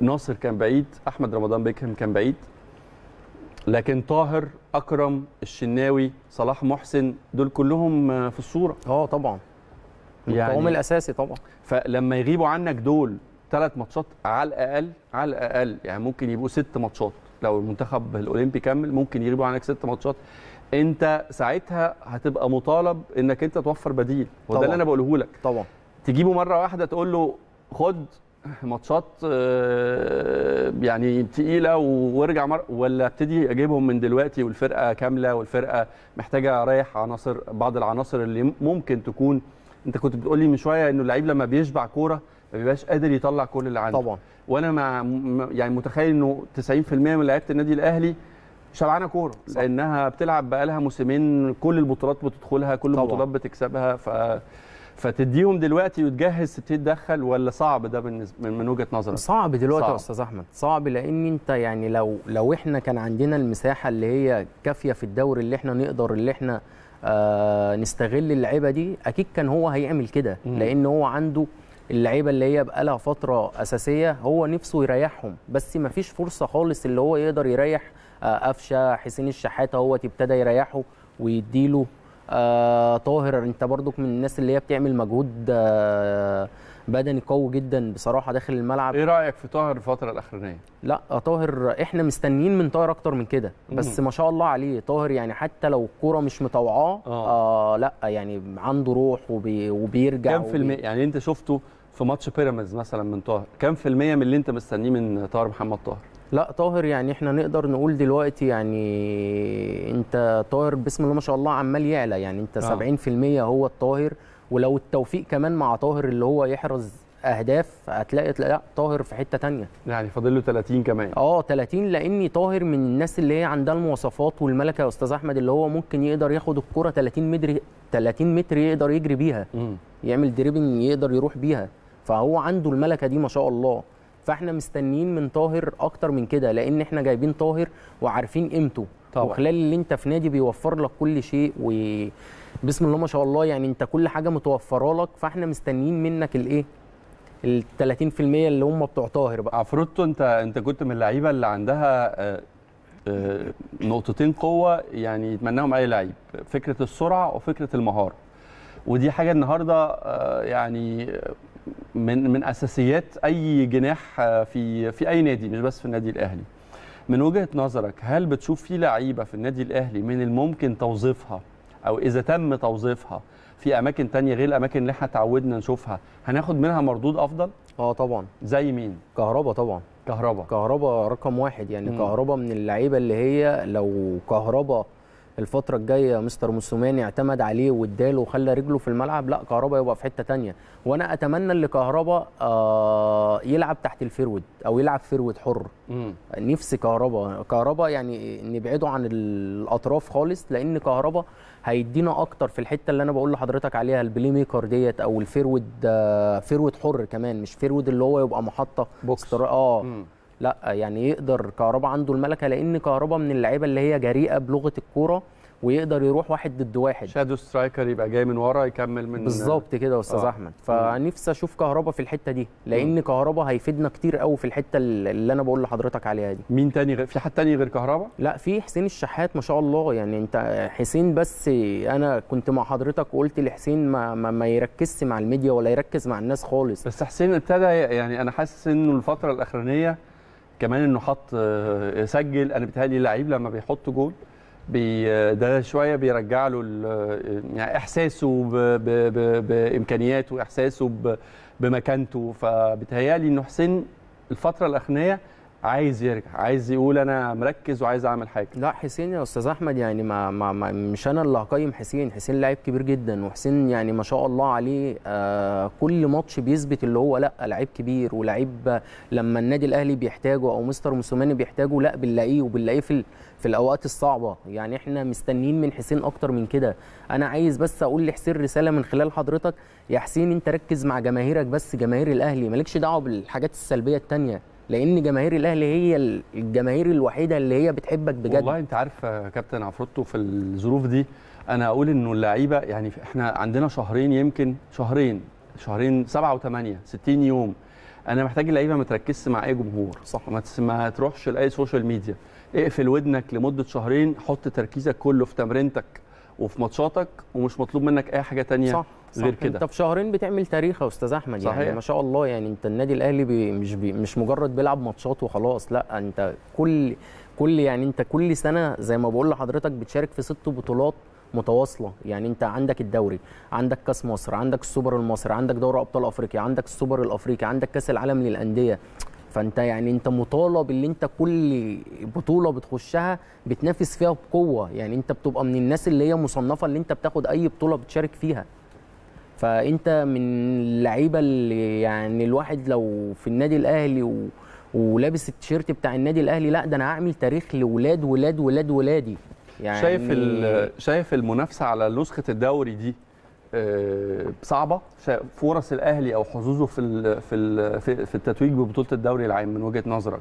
ناصر كان بعيد، احمد رمضان بيكهام كان بعيد، لكن طاهر، اكرم، الشناوي، صلاح محسن، دول كلهم في الصوره. طبعا يعني القوام الاساسي طبعا. فلما يغيبوا عنك دول 3 ماتشات على الاقل، على الاقل يعني ممكن يبقوا 6 ماتشات، لو المنتخب الاولمبي كمل ممكن يغيبوا عنك 6 ماتشات، انت ساعتها هتبقى مطالب انك انت توفر بديل، وده اللي انا بقوله لك. طبعا تجيبه مره واحده تقول له خد ماتشات يعني تقيله وارجع ولا ابتدي اجيبهم من دلوقتي والفرقه كامله، والفرقه محتاجه اريح عناصر، بعض العناصر اللي ممكن تكون. انت كنت بتقول لي من شويه انه اللعيب لما بيشبع كوره ما بيبقاش قادر يطلع كل اللي عنده. طبعا. وانا مع يعني متخيل انه 90% من لعيبه النادي الاهلي شبعانه كوره، لانها بتلعب بقى لها موسمين، كل البطولات بتدخلها، كل البطولات بتكسبها. فتديهم دلوقتي وتجهز تدخل، ولا صعب ده بالنسبه من وجهه نظرك؟ صعب دلوقتي يا استاذ احمد، صعب، لان انت يعني لو احنا كان عندنا المساحه اللي هي كافيه في الدوري اللي احنا نقدر اللي احنا نستغل اللعيبه دي، اكيد كان هو هيعمل كده، لان هو عنده اللعيبه اللي هي بقى لها فتره اساسيه، هو نفسه يريحهم، بس ما فيش فرصه خالص اللي هو يقدر يريح قفشه، حسين الشحات هو ابتدى يريحه ويديله. طاهر انت برضك من الناس اللي هي بتعمل مجهود بدني قوي جدا بصراحه داخل الملعب. ايه رايك في طاهر الفتره الاخرانيه؟ لا طاهر احنا مستنيين من طاهر اكتر من كده، بس ما شاء الله عليه طاهر، يعني حتى لو الكوره مش مطوعاه لا يعني عنده روح وبيرجع. كم في المية يعني انت شفته في ماتش بيراميدز مثلا من طاهر، كم في المية من اللي انت مستنيه من طاهر محمد طاهر؟ لا طاهر يعني احنا نقدر نقول دلوقتي يعني انت طاهر بسم الله ما شاء الله عمال يعلى، يعني انت 70% هو الطاهر، ولو التوفيق كمان مع طاهر اللي هو يحرز اهداف هتلاقي لا طاهر في حته ثانيه، يعني فاضل له 30 كمان. 30، لاني طاهر من الناس اللي هي عندها المواصفات والملكه يا استاذ احمد، اللي هو ممكن يقدر ياخد الكره 30 متر يقدر يجري بيها، يعمل دريبنج يقدر يروح بيها، فهو عنده الملكه دي ما شاء الله. فاحنا مستنيين من طاهر اكتر من كده، لان احنا جايبين طاهر وعارفين قيمته، وخلال اللي انت في نادي بيوفر لك كل شيء، وبسم الله ما شاء الله يعني انت كل حاجه متوفره لك، فاحنا مستنيين منك الايه ال 30% اللي هم بتوع طاهر بقى. عفروتو، انت كنت من اللعيبه اللي عندها نقطتين قوه يعني يتمناهم اي لعيب، فكره السرعه وفكره المهاره، ودي حاجه النهارده يعني من اساسيات اي جناح في اي نادي، مش بس في النادي الاهلي. من وجهه نظرك، هل بتشوف في لعيبه في النادي الاهلي من الممكن توظيفها، او اذا تم توظيفها في اماكن ثانيه غير الاماكن اللي احنا تعودنا نشوفها، هناخد منها مردود افضل؟ طبعا. زي مين؟ كهربا طبعا. كهربا رقم واحد يعني. كهربا من اللعيبه اللي هي لو كهربا الفترة الجاية مستر موسوماني اعتمد عليه واداله وخلى رجله في الملعب، لا كهربا يبقى في حتة تانية. وانا اتمنى اللي كهربا يلعب تحت الفيرود او يلعب فيرود حر. نفسي كهربا يعني نبعده عن الاطراف خالص، لان كهربا هيدينا اكتر في الحتة اللي انا بقول لحضرتك عليها، البلاي ميكر ديت، او الفيرود فيرود حر كمان، مش فيرود اللي هو يبقى محطة بوكس. لا يعني يقدر كهربا، عنده الملكه، لان كهربا من اللعيبه اللي هي جريئه بلغه الكوره، ويقدر يروح واحد ضد واحد، شادو سترايكر، يبقى جاي من ورا يكمل من بالظبط كده يا استاذ احمد. فنفسي اشوف كهربا في الحته دي، لان كهربا هيفيدنا كتير قوي في الحته اللي انا بقول لحضرتك عليها دي. مين تاني في حد تاني غير كهربا؟ لا، في حسين الشحات ما شاء الله يعني. انت حسين، بس انا كنت مع حضرتك وقلت لحسين ما يركزش مع الميديا ولا يركز مع الناس خالص، بس حسين ابتدى يعني، انا حاسس انه الفتره الاخرانيه كمان انه حط سجل. انا بيتهيألي اللعيب لما بيحط جول ده شويه بيرجع له يعني احساسه بامكانياته واحساسه بمكانته، فبيتهيألي انه حسين الفتره الاخرانيه عايز يرجع، عايز يقول انا مركز وعايز اعمل حاجه. لا حسين يا استاذ احمد يعني ما مش انا اللي هقيم حسين. حسين لعيب كبير جدا، وحسين يعني ما شاء الله عليه كل ماتش بيثبت اللي هو لا لعيب كبير، ولعيب لما النادي الاهلي بيحتاجه او مستر موسوماني بيحتاجه لا بنلاقيه، وبنلاقيه في الاوقات الصعبه. يعني احنا مستنيين من حسين اكتر من كده. انا عايز بس اقول لحسين رساله من خلال حضرتك، يا حسين انت ركز مع جماهيرك بس، جماهير الاهلي، مالكش دعوه بالحاجات السلبيه الثانيه، لان جماهير الاهلي هي الجماهير الوحيده اللي هي بتحبك بجد. والله انت عارف يا كابتن عفروتو، في الظروف دي انا اقول انه اللعيبه يعني احنا عندنا شهرين، يمكن شهرين 7 و8، 60 يوم. انا محتاج اللعيبه ما تركزش مع اي جمهور، صح؟ ما تروحش لاي سوشيال ميديا، اقفل ودنك لمده شهرين، حط تركيزك كله في تمرينتك وفي ماتشاتك، ومش مطلوب منك اي حاجه ثانيه. صح غير كده. انت في شهرين بتعمل تاريخ يا استاذ احمد، صحيح. يعني ما شاء الله يعني انت النادي الاهلي مش مجرد بيلعب ماتشات وخلاص، لا انت كل يعني انت كل سنه زي ما بقول لحضرتك بتشارك في 6 بطولات متواصله. يعني انت عندك الدوري، عندك كاس مصر، عندك السوبر المصري، عندك دوري ابطال افريقيا، عندك السوبر الافريقي، عندك كاس العالم للانديه. فانت يعني انت مطالب اللي انت كل بطوله بتخشها بتنافس فيها بقوه، يعني انت بتبقى من الناس اللي هي مصنفه اللي انت بتاخد اي بطوله بتشارك فيها. فانت من اللعيبه اللي يعني الواحد لو في النادي الاهلي ولابس التيشيرت بتاع النادي الاهلي، لا ده انا هعمل تاريخ لاولاد ولاد ولاد ولادي. يعني شايف المنافسه على نسخه الدوري دي صعبه، فرص الاهلي او حظوظه في التتويج ببطوله الدوري العام من وجهه نظرك؟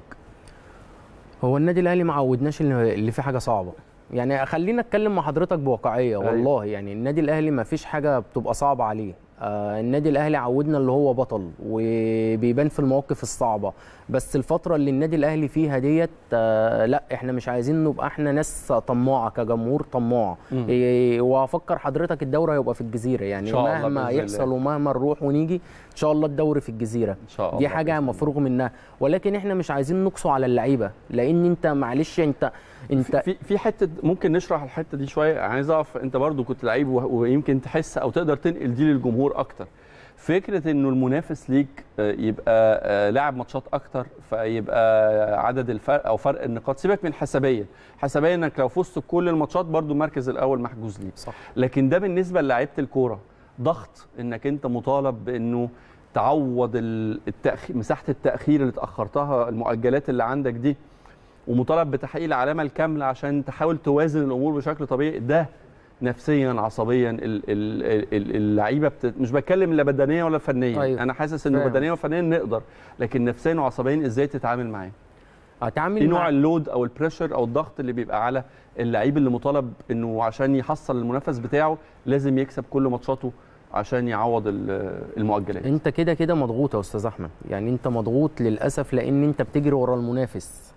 هو النادي الاهلي ما عودناش اللي فيه حاجه صعبه. يعني خلينا اتكلم مع حضرتك بواقعيه، والله يعني النادي الاهلي ما فيش حاجه بتبقى صعبه عليه. النادي الاهلي عودنا اللي هو بطل وبيبان في المواقف الصعبه، بس الفتره اللي النادي الاهلي فيها ديت لا احنا مش عايزين نبقى احنا ناس طماعه، كجمهور طماعه. وافكر حضرتك الدوري هيبقى في الجزيره، يعني مهما يحصل ومهما نروح ونيجي ان شاء الله الدوري في الجزيره، إن شاء الله دي حاجه مفروغ منها. ولكن احنا مش عايزين نقصوا على اللعيبه، لان انت معلش انت في حته ممكن نشرح الحته دي شويه. عايز اعرف انت برضو كنت لعيب ويمكن تحس او تقدر تنقل دي للجمهور اكتر، فكره انه المنافس ليك يبقى لاعب ماتشات اكتر، فيبقى عدد الفرق او فرق النقاط. سيبك من حسابيه انك لو فزت بكل الماتشات برضو المركز الاول محجوز ليك، صح. لكن ده بالنسبه للاعيبه الكوره ضغط، انك انت مطالب بانه تعوض مساحه التاخير اللي اتاخرتها، المؤجلات اللي عندك دي، ومطالب بتحقيق العلامه الكامله عشان تحاول توازن الامور بشكل طبيعي. ده نفسيا عصبيا اللعيبه مش بتكلم لا بدنيا ولا فنيا. أيوة. انا حاسس انه بدنيا وفنيا نقدر، لكن نفسيا وعصبيا ازاي تتعامل معاه؟ اتعامل نوع اللود او البريشر او الضغط اللي بيبقى على اللعيب اللي مطالب انه عشان يحصل المنافس بتاعه لازم يكسب كل ماتشاته عشان يعوض المؤجلات. انت كده كده مضغوط يا استاذ احمد، يعني انت مضغوط للاسف لان انت بتجري ورا المنافس.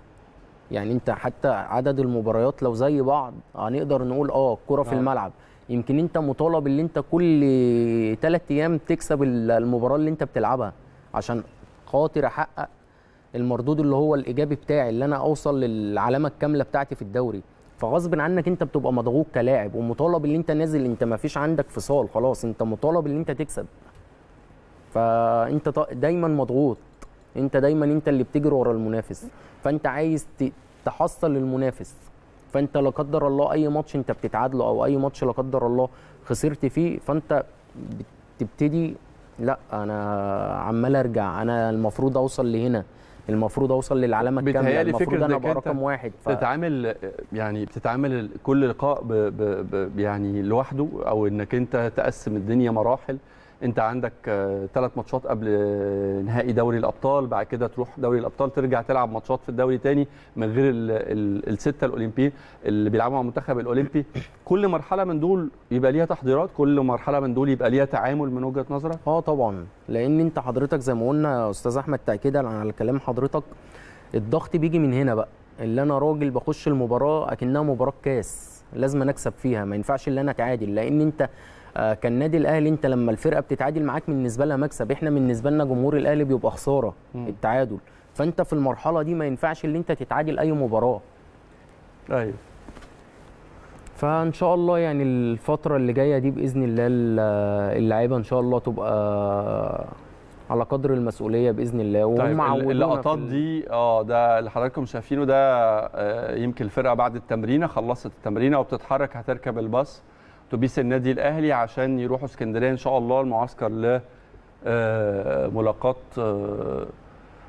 يعني انت حتى عدد المباريات لو زي بعض هنقدر نقول الكره في الملعب، يمكن انت مطالب ان انت كل 3 ايام تكسب المباراه اللي انت بتلعبها عشان خاطر احقق المردود اللي هو الايجابي بتاعي، اللي انا اوصل للعلامه الكامله بتاعتي في الدوري. فغصب عنك انت بتبقى مضغوط كلاعب ومطالب ان انت نازل، انت ما فيش عندك فصال خلاص، انت مطالب ان انت تكسب. فانت دايما مضغوط، انت دايما انت اللي بتجري ورا المنافس، فانت عايز تحصل للمنافس. فانت لا قدر الله اي ماتش انت بتتعادله او اي ماتش لا قدر الله خسرت فيه، فانت بتبتدي لا انا عمال ارجع، انا المفروض اوصل لهنا، المفروض اوصل للعلامه الكامله، المفروض انا ابقى رقم 1. بتتعامل يعني بتتعامل كل لقاء يعني لوحده، او انك انت تقسم الدنيا مراحل. انت عندك 3 ماتشات قبل نهائي دوري الابطال، بعد كده تروح دوري الابطال، ترجع تلعب ماتشات في الدوري تاني من غير ال6 الاولمبي اللي بيلعبوا مع المنتخب الاولمبي. كل مرحله من دول يبقى ليها تحضيرات، كل مرحله من دول يبقى ليها تعامل من وجهه نظرك. طبعا، لان انت حضرتك زي ما قلنا يا استاذ احمد تاكيدا على كلام حضرتك، الضغط بيجي من هنا بقى، اللي انا راجل بخش المباراه اكنها مباراه كاس لازم اكسب فيها، ما ينفعش اللي انا اتعادل. لان انت كان نادي الاهلي، انت لما الفرقه بتتعادل معاك بالنسبه لها مكسب، احنا بالنسبه لنا جمهور الاهلي بيبقى خساره التعادل. فانت في المرحله دي ما ينفعش ان انت تتعادل اي مباراه. ايوه. فان شاء الله يعني الفتره اللي جايه دي باذن الله اللعيبه ان شاء الله تبقى على قدر المسؤوليه باذن الله. وهم طيب اللقطات دي ده اللي حضراتكم شايفينه ده، يمكن الفرقه بعد التمرينه، خلصت التمرينه وبتتحرك، هتركب الباص اتوبيس النادي الاهلي عشان يروحوا اسكندريه ان شاء الله المعسكر لملاقات.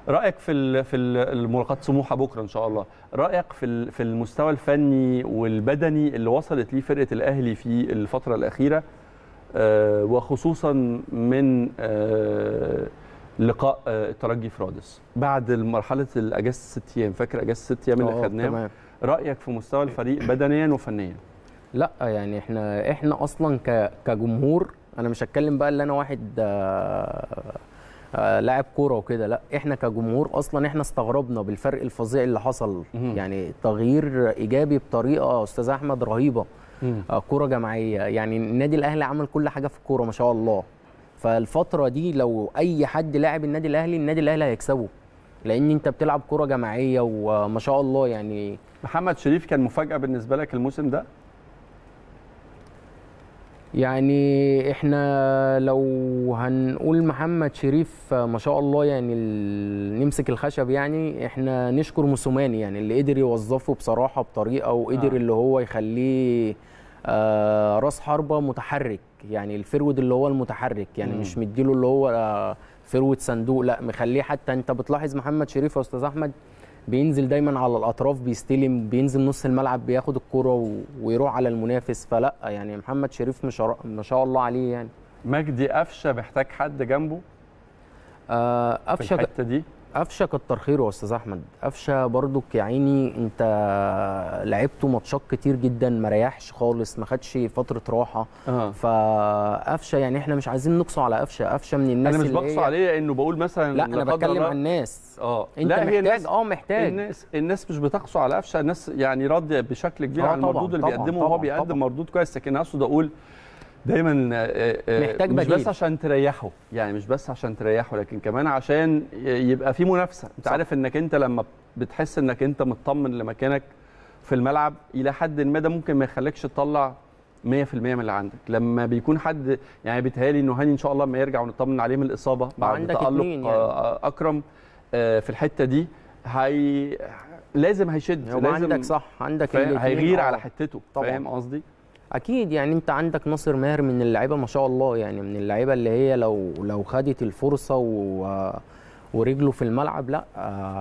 رايك في الملاقات سموحه بكره ان شاء الله، رايك في المستوى الفني والبدني اللي وصلت ليه فرقه الاهلي في الفتره الاخيره، وخصوصا من لقاء الترجي في رادس بعد مرحله الاجازه 6 ايام؟ فاكر اجازه 6 ايام اللي خدناها؟ رايك في مستوى الفريق بدنيا وفنيا؟ لا يعني احنا اصلا كجمهور، انا مش هتكلم بقى اللي انا واحد لاعب كوره وكده، لا احنا كجمهور اصلا احنا استغربنا بالفرق الفظيع اللي حصل. يعني تغيير ايجابي بطريقه استاذ احمد رهيبه، كوره جماعيه. يعني النادي الاهلي عمل كل حاجه في الكوره ما شاء الله. فالفتره دي لو اي حد لاعب النادي الاهلي هيكسبه، لان انت بتلعب كوره جماعيه وما شاء الله. يعني محمد شريف كان مفاجاه بالنسبه لك الموسم ده؟ يعني احنا لو هنقول محمد شريف ما شاء الله، يعني نمسك الخشب، يعني احنا نشكر موسوماني يعني اللي قدر يوظفه بصراحه بطريقه، وقدر اللي هو يخليه راس حربه متحرك، يعني الفرود اللي هو المتحرك، يعني مش مديله اللي هو فرود صندوق، لا مخليه. حتى انت بتلاحظ محمد شريف يا استاذ احمد بينزل دايما على الاطراف، بيستلم، بينزل نص الملعب بياخد الكرة ويروح على المنافس. فلا يعني محمد شريف ما شاء الله عليه. يعني مجدي قفشه محتاج حد جنبه. قفشه الحته دي، قفشه كتر خيره يا استاذ احمد. قفشه برضك يا عيني، انت لعبته ماتشات كتير جدا ما ريحش خالص، ما خدش فتره راحه. فقفشه يعني احنا مش عايزين نقصوا على قفشه من الناس. انا مش بقص عليه انه بقول مثلا، لا انا بتكلم عن الناس. انت لا محتاج، محتاج. الناس مش بتقصوا على قفشه، الناس يعني راضيه بشكل كبير على المردود اللي بيقدمه، وهو بيقدم مردود كويس. لكن اقصد اقول دايما محتاج بديل، مش بس عشان تريحه، يعني مش بس عشان تريحه، لكن كمان عشان يبقى في منافسه. انت عارف انك انت لما بتحس انك انت مطمن لمكانك في الملعب الى حد ما، ده ممكن ما يخليكش تطلع 100% من اللي عندك. لما بيكون حد يعني بيتهيألي انه هاني ان شاء الله لما يرجع ونطمن عليه من الاصابه بعد تألق يعني. اكرم في الحته دي لازم هيشد، لازم عندك صح، عندك هيغير على حتته. فاهم قصدي؟ اكيد يعني انت عندك ناصر ماهر من اللعيبه ما شاء الله، يعني من اللعيبه اللي هي لو خدت الفرصه ورجله في الملعب لا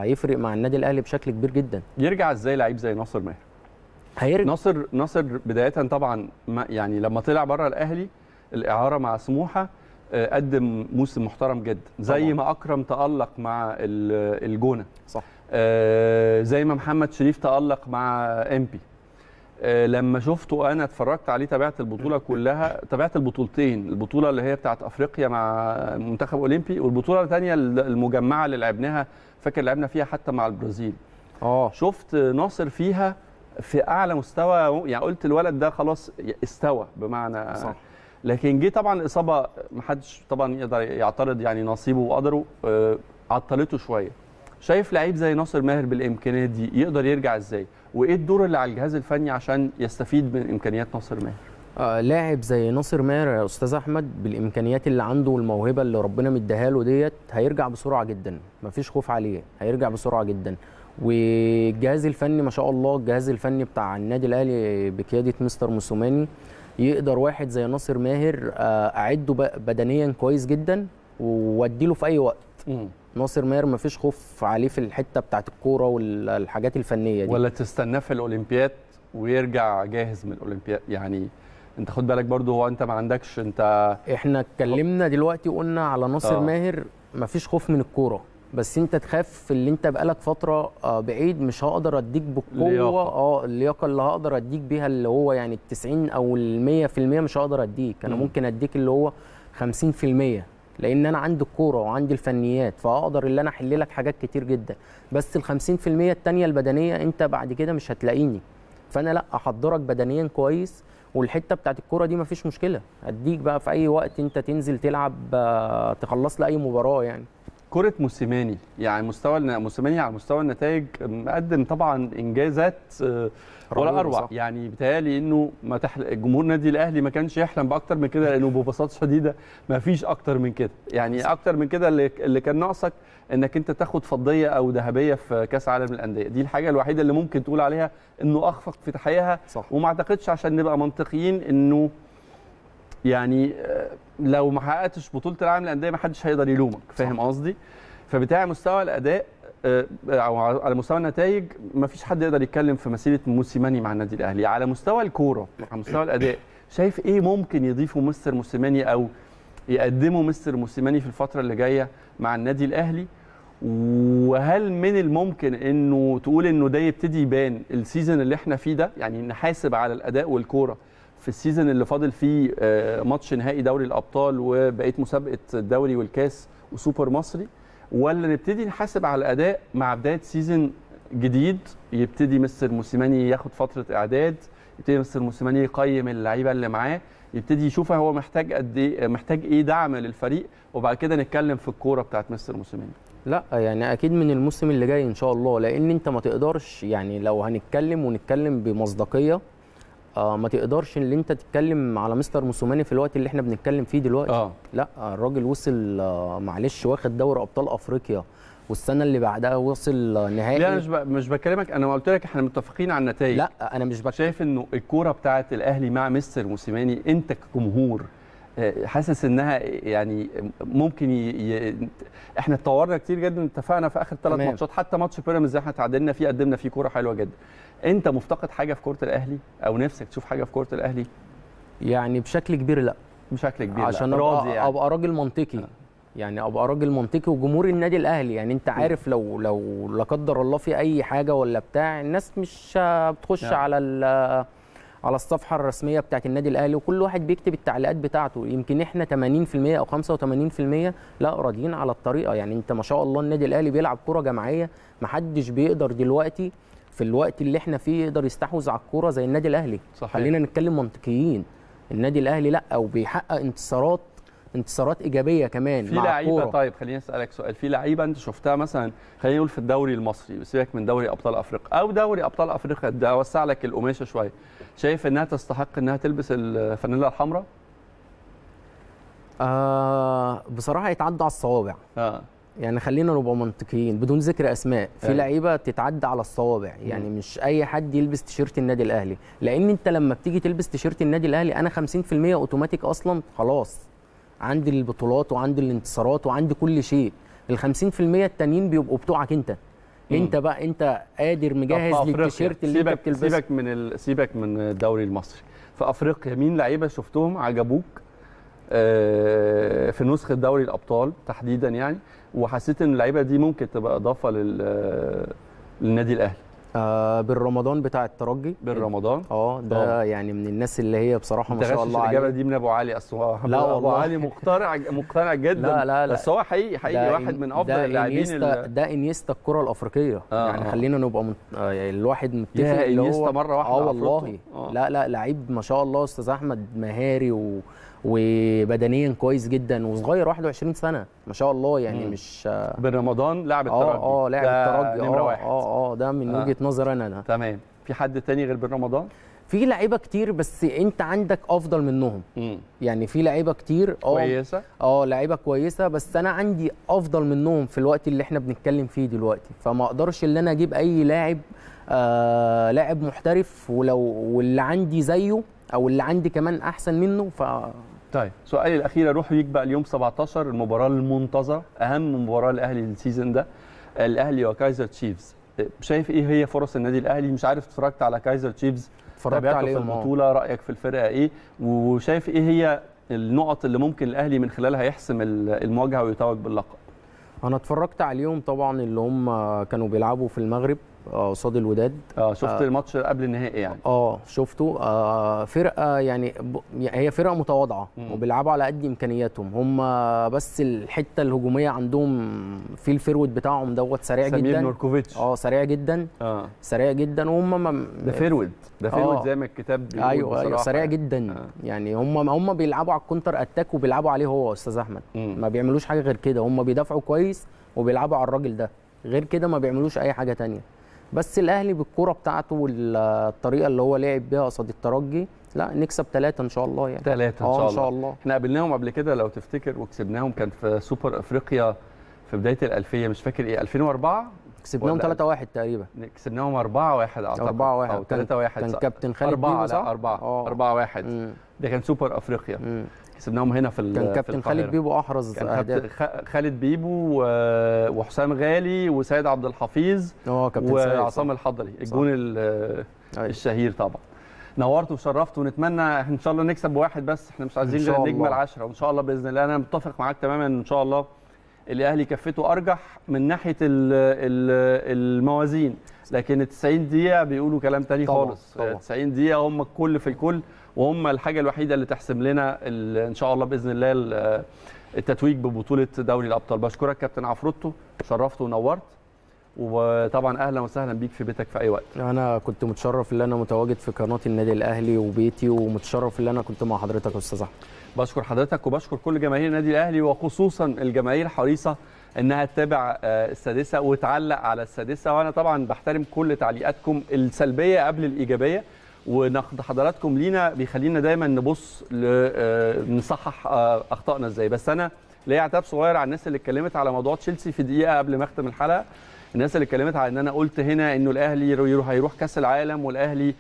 هيفرق مع النادي الاهلي بشكل كبير جدا. يرجع ازاي لعيب زي ناصر ماهر؟ هيرجع ناصر بدايه طبعا، يعني لما طلع بره الاهلي الاعاره مع سموحه قدم موسم محترم جدا، زي طبعا ما اكرم تالق مع الجونه، صح، زي ما محمد شريف تالق مع امبي. لما شفته انا اتفرجت عليه، تابعت البطوله كلها، تابعت البطولتين، البطوله اللي هي بتاعت افريقيا مع منتخب اولمبي، والبطوله الثانيه المجمعه اللي لعبناها، فاكر لعبنا فيها حتى مع البرازيل. شفت ناصر فيها في اعلى مستوى، يعني قلت الولد ده خلاص استوى بمعنى، صح. لكن جه طبعا الاصابه، محدش طبعا يقدر يعترض، يعني نصيبه وقدره عطلته شويه. شايف لعيب زي ناصر ماهر بالامكانيات دي يقدر يرجع ازاي؟ وايه الدور اللي على الجهاز الفني عشان يستفيد من امكانيات ناصر ماهر؟ لاعب زي ناصر ماهر يا استاذ احمد بالامكانيات اللي عنده والموهبه اللي ربنا مديها له ديت هيرجع بسرعه جدا، مفيش خوف عليه، هيرجع بسرعه جدا. والجهاز الفني ما شاء الله، الجهاز الفني بتاع النادي الاهلي بقياده مستر موسوماني يقدر واحد زي ناصر ماهر اعده بدنيا كويس جدا واديله في اي وقت. ناصر ماهر مفيش خوف عليه في الحته بتاعت الكوره والحاجات الفنيه دي، ولا تستناه في الاولمبياد ويرجع جاهز من الاولمبياد. يعني انت خد بالك برضه، هو انت ما عندكش، انت احنا اتكلمنا دلوقتي وقلنا على ناصر ماهر مفيش خوف من الكوره، بس انت تخاف في اللي انت بقالك فتره بعيد، مش هقدر اديك بالقوه اللياقه اللي هقدر اديك بيها، اللي هو يعني ال90 او ال100% مش هقدر اديك، انا ممكن اديك اللي هو 50%، لان انا عندي الكوره وعندي الفنيات، فاقدر اللي انا احل لك حاجات كتير جدا، بس ال 50% الثانيه البدنيه انت بعد كده مش هتلاقيني، فانا لا احضرك بدنيا كويس، والحته بتاعت الكوره دي مفيش مشكله، اديك بقى في اي وقت انت تنزل تلعب، تخلص لي اي مباراه. يعني كرة موسيماني، يعني مستوى موسيماني على مستوى النتائج مقدم طبعا انجازات ولا اروع، صح. يعني بيتهيألي انه جمهور النادي الاهلي ما كانش يحلم باكتر من كده، لانه ببساطه شديده ما فيش اكتر من كده، يعني اكتر من كده اللي كان ناقصك انك انت تاخد فضيه او ذهبيه في كاس عالم الانديه، دي الحاجه الوحيده اللي ممكن تقول عليها انه اخفق في تحقيقها، وما اعتقدش عشان نبقى منطقيين انه يعني لو ما حققتش بطوله العالم للانديه ما حدش هيقدر يلومك، فاهم قصدي؟ فبتاع مستوى الاداء او على مستوى النتائج ما فيش حد يقدر يتكلم في مسيره موسيماني مع النادي الاهلي. على مستوى الكوره، على مستوى الاداء، شايف ايه ممكن يضيفه مستر موسيماني او يقدمه مستر موسيماني في الفتره اللي جايه مع النادي الاهلي؟ وهل من الممكن انه تقول انه ده يبتدي يبان السيزون اللي احنا فيه ده، يعني نحاسب على الاداء والكوره في السيزون اللي فاضل فيه ماتش نهائي دوري الابطال وبقيه مسابقه الدوري والكاس وسوبر مصري، ولا نبتدي نحاسب على الاداء مع بدايه سيزون جديد، يبتدي مستر موسيماني ياخد فتره اعداد، يبتدي مستر موسيماني يقيم اللعيبه اللي معاه، يبتدي يشوف هو محتاج قد ايه، محتاج ايه دعم للفريق، وبعد كده نتكلم في الكوره بتاعت مستر موسيماني؟ لا يعني اكيد من الموسم اللي جاي ان شاء الله، لان انت ما تقدرش، يعني لو هنتكلم ونتكلم بمصداقيه ما تقدرش ان انت تتكلم على مستر موسوماني في الوقت اللي احنا بنتكلم فيه دلوقتي. لا الراجل وصل معلش واخد دوري ابطال افريقيا، والسنه اللي بعدها وصل نهائي. لا انا مش بكلمك، انا قلت لك احنا متفقين على النتائج. لا انا مش شايف انه الكوره بتاعه الاهلي مع مستر موسوماني انت كجمهور حاسس انها يعني ممكن احنا اتطورنا كتير جدا، اتفقنا في اخر 3 ماتشات، حتى ماتش بيراميدز احنا تعادلنا فيه، قدمنا فيه كوره حلوه جدا. انت مفتقد حاجه في كوره الاهلي او نفسك تشوف حاجه في كوره الاهلي؟ يعني بشكل كبير لا، بشكل كبير عشان ابقى راجل منطقي، يعني ابقى راجل منطقي وجمهور النادي الاهلي، يعني انت عارف لو لا قدر الله في اي حاجه ولا بتاع، الناس مش بتخش على الصفحه الرسميه بتاعت النادي الاهلي، وكل واحد بيكتب التعليقات بتاعته. يمكن احنا 80% او 85% لا راضيين على الطريقه. يعني انت ما شاء الله النادي الاهلي بيلعب كره جماعيه، ما حدش بيقدر دلوقتي في الوقت اللي احنا فيه يقدر يستحوذ على الكوره زي النادي الاهلي، صحيح. خلينا نتكلم منطقيين، النادي الاهلي لا، وبيحقق انتصارات ايجابيه كمان في لعيبه. طيب خليني اسالك سؤال، في لعيبه انت شفتها مثلا، خلينا نقول في الدوري المصري، بسيبك من دوري ابطال افريقيا او دوري ابطال افريقيا ده وسع لك القماشه شويه، شايف انها تستحق انها تلبس الفانيلا الحمراء؟ بصراحه يتعدى على الصوابع. يعني خلينا نبقى منطقيين بدون ذكر اسماء، في لعيبه تتعدى على الصوابع، يعني مش اي حد يلبس تيشيرت النادي الاهلي، لان انت لما بتيجي تلبس تيشيرت النادي الاهلي انا 50% اوتوماتيك اصلا خلاص عندي البطولات وعندي الانتصارات وعندي كل شيء، ال 50% التانيين بيبقوا بتوعك انت. انت بقى انت قادر مجهز للتيشيرت اللي انت بتلبسه. سيبك من الدوري المصري، في افريقيا مين لعيبه شفتهم عجبوك في نسخه دوري الابطال تحديدا يعني، وحسيت ان اللعيبه دي ممكن تبقى اضافه للنادي الاهلي؟ بالرمضان بتاع الترجي، بالرمضان ده يعني من الناس اللي هي بصراحه ما شاء الله عليه. الاجابه دي من ابو علي، اصل ابو علي مقتنع جدا. لا لا لا، بس هو حقيقي واحد من افضل اللاعبين. ده انيستا الكره الافريقيه، يعني خلينا نبقى الواحد متفق اللي هو انيستا مره واحده والله. لا لا، لعيب ما شاء الله استاذ احمد، مهاري وبدنيا كويس جدا، وصغير 21 سنه ما شاء الله، يعني مش بالرمضان لاعب الترجي. لاعب الترجي نمره واحد. ده من وجهه نظري انا. تمام، في حد تاني غير بالرمضان؟ في لعيبه كتير، بس انت عندك افضل منهم. يعني في لعيبه كتير كويسه، لعيبه كويسه، بس انا عندي افضل منهم في الوقت اللي احنا بنتكلم فيه دلوقتي، فما اقدرش ان انا اجيب اي لاعب لاعب محترف، واللي عندي زيه او اللي عندي كمان احسن منه. طيب سؤالي الاخير اروح بيك بقى اليوم 17، المباراه المنتظره، اهم مباراه الاهلي السيزون ده، الاهلي وكايزر تشيفز. شايف ايه هي فرص النادي الاهلي؟ مش عارف، اتفرجت على كايزر تشيفز، اتفرجت عليه في البطوله، رايك في الفرقه ايه؟ وشايف ايه هي النقط اللي ممكن الاهلي من خلالها يحسم المواجهه ويتوج باللقب؟ انا اتفرجت عليهم طبعا، اللي هم كانوا بيلعبوا في المغرب قصاد الوداد. شفت الماتش قبل النهائي يعني؟ شفته. فرقه يعني هي فرقه متواضعه وبيلعبوا على قد امكانياتهم هم، بس الحته الهجوميه عندهم في الفيرود بتاعهم دوت سريع جدا. سمير نوركوفيتش سريع جدا، سريع جدا، وهم ده فيرود، زي ما الكتاب بيقول. ايوه سريع جدا. يعني هم بيلعبوا على الكونتر اتاك وبيلعبوا عليه هو استاذ احمد. ما بيعملوش حاجه غير كده، هم بيدافعوا كويس وبيلعبوا على الراجل ده، غير كده ما بيعملوش اي حاجه ثانيه. بس الاهلي بالكرة بتاعته والطريقه اللي هو لعب بيها قصاد الترجي، لا نكسب 3 ان شاء الله. يعني 3 ان شاء الله. احنا قابلناهم قبل كده لو تفتكر وكسبناهم، كان في سوبر افريقيا في بدايه الالفيه، مش فاكر ايه، 2004 كسبناهم 3-1 تقريبا. كسبناهم 4-1 اعتقد، 4-1 او 3-1. كان كابتن خالد بيبو صح؟ 4-1 ده كان سوبر افريقيا. كسبناهم هنا في القاهره، كان كابتن خالد بيبو احرز اهداف. خالد بيبو وحسام غالي وسيد عبد الحفيظ وعصام الحضري، الجون الشهير طبعا. نورت وشرفت، ونتمنى ان شاء الله نكسب واحد بس، احنا مش عايزين غير نجمل 10 وان شاء الله باذن الله. انا متفق معاك تماما، ان شاء الله الاهلي كفته ارجح من ناحيه الموازين، لكن ال 90 دقيقه بيقولوا كلام تاني خالص. 90 دقيقه هم الكل في الكل، وهم الحاجه الوحيده اللي تحسم لنا ان شاء الله باذن الله التتويج ببطوله دوري الابطال. بشكرك كابتن عفروتو، شرفت ونورت، وطبعا اهلا وسهلا بيك في بيتك في اي وقت. انا كنت متشرف ان انا متواجد في قناه النادي الاهلي وبيتي، ومتشرف ان انا كنت مع حضرتك يا استاذ احمد. بشكر حضرتك وبشكر كل جماهير النادي الاهلي، وخصوصا الجماهير الحريصه انها تتابع السادسه وتعلق على السادسه، وانا طبعا بحترم كل تعليقاتكم السلبيه قبل الايجابيه، ونقد حضراتكم لينا بيخلينا دايما نبص نصحح اخطائنا ازاي. بس انا ليا اعتاب صغير على الناس اللي اتكلمت على موضوع تشيلسي في دقيقه قبل ما اختم الحلقه، الناس اللي اتكلمت على ان انا قلت هنا انه الاهلي هيروح كاس العالم والاهلي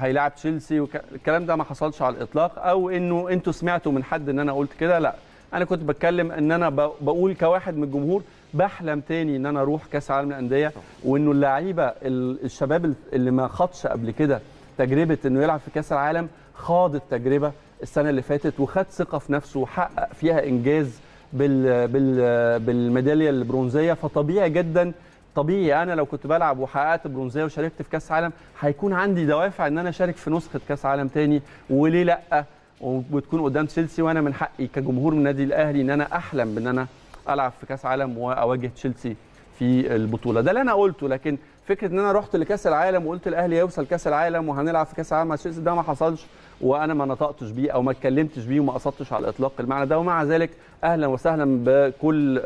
هيلاعب تشيلسي، الكلام ده ما حصلش على الاطلاق، او انه انتوا سمعتوا من حد ان انا قلت كده. لا، انا كنت بتكلم ان انا بقول كواحد من الجمهور بحلم تاني ان انا اروح كاس العالم للانديه، وانه اللعيبه الشباب اللي ما خاضش قبل كده تجربه انه يلعب في كاس العالم خاض التجربه السنه اللي فاتت، وخد ثقه في نفسه وحقق فيها انجاز بالميداليه البرونزيه. فطبيعي جدا، طبيعي انا لو كنت بلعب وحققت برونزيه وشاركت في كاس عالم هيكون عندي دوافع ان انا اشارك في نسخه كاس عالم تاني، وليه لا، وتكون قدام تشيلسي. وانا من حقي كجمهور من النادي الاهلي ان انا احلم بان انا العب في كاس عالم واواجه تشيلسي في البطوله. ده اللي انا قلته، لكن فكره ان انا رحت لكاس العالم وقلت الاهلي هيوصل كاس العالم وهنلعب في كاس العالم مع تشيلسي، ده ما حصلش، وانا ما نطقتش بيه او ما اتكلمتش بيه وما قصدتش على الاطلاق المعنى ده. ومع ذلك اهلا وسهلا بكل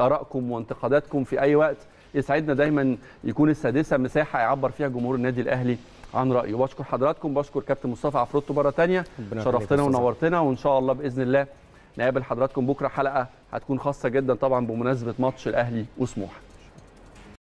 ارائكم وانتقاداتكم في اي وقت، يسعدنا دايما يكون السادسه مساحه يعبر فيها جمهور النادي الاهلي عن رايه. وبشكر حضراتكم، بشكر كابتن مصطفى عفروتو مره ثانيه، شرفتنا ونورتنا، وان شاء الله باذن الله نقابل حضراتكم بكره، حلقه هتكون خاصه جدا طبعا بمناسبه ماتش الاهلي وسموحه.